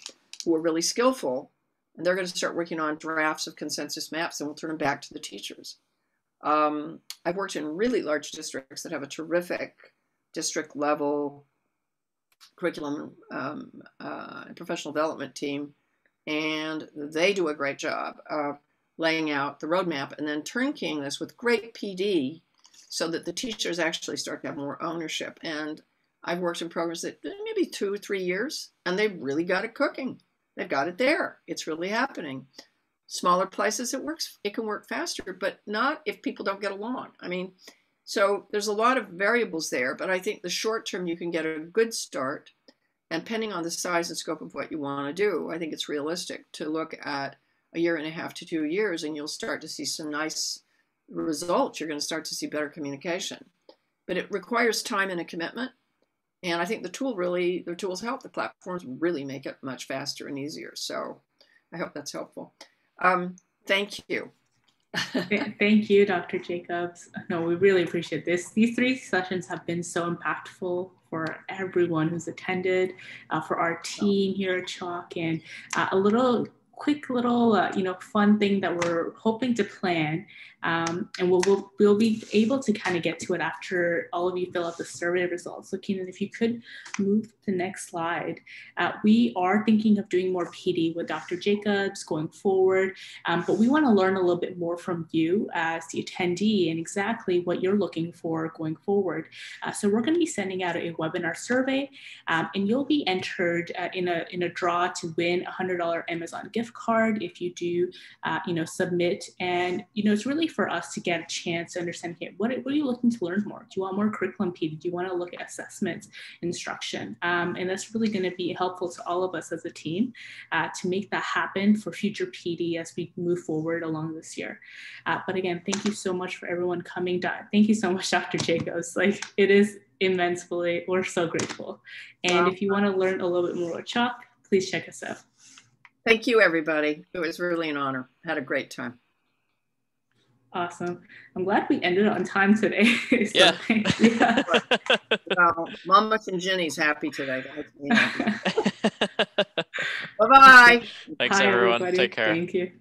who are really skillful, and they're going to start working on drafts of consensus maps, and we'll turn them back to the teachers. I've worked in really large districts that have a terrific district level curriculum and professional development team, and they do a great job of laying out the roadmap and then turnkeying this with great PD so that the teachers actually start to have more ownership. And I've worked in programs that maybe 2 or 3 years, and they've really got it cooking. They've got it there. It's really happening. Smaller places, it works. It can work faster, but not if people don't get along. I mean, so there's a lot of variables there, but I think the short term you can get a good start, and depending on the size and scope of what you want to do, I think it's realistic to look at a year and a half to 2 years, and you'll start to see some nice results. You're going to start to see better communication, but it requires time and a commitment. And I think the tools help. The platforms really make it much faster and easier. So I hope that's helpful. Thank you. Thank you, Dr. Jacobs. No, we really appreciate this. These three sessions have been so impactful for everyone who's attended, for our team here at Chalk, and a little quick little, you know, fun thing that we're hoping to plan, and we'll be able to kind of get to it after all of you fill out the survey results. So Keenan, if you could move to the next slide. We are thinking of doing more PD with Dr. Jacobs going forward, but we want to learn a little bit more from you as the attendee and exactly what you're looking for going forward. So we're going to be sending out a webinar survey, and you'll be entered in a draw to win a $100 Amazon gift card if you do, you know, submit. And, you know, it's really for us to get a chance to understand, hey, what are you looking to learn more? Do you want more curriculum PD? Do you want to look at assessments, instruction? And that's really going to be helpful to all of us as a team to make that happen for future PD as we move forward along this year. But again, thank you so much for everyone coming. Thank you so much, Dr. Jacobs. Like, it is immensely, we're so grateful. And if you want to learn a little bit more about Chalk, please check us out. Thank you, everybody. It was really an honor. Had a great time. Awesome. I'm glad we ended on time today. So, yeah. Yeah. Well, Mama Shinjini's happy today. Bye-bye. Thanks, everyone. Everybody. Take care. Thank you.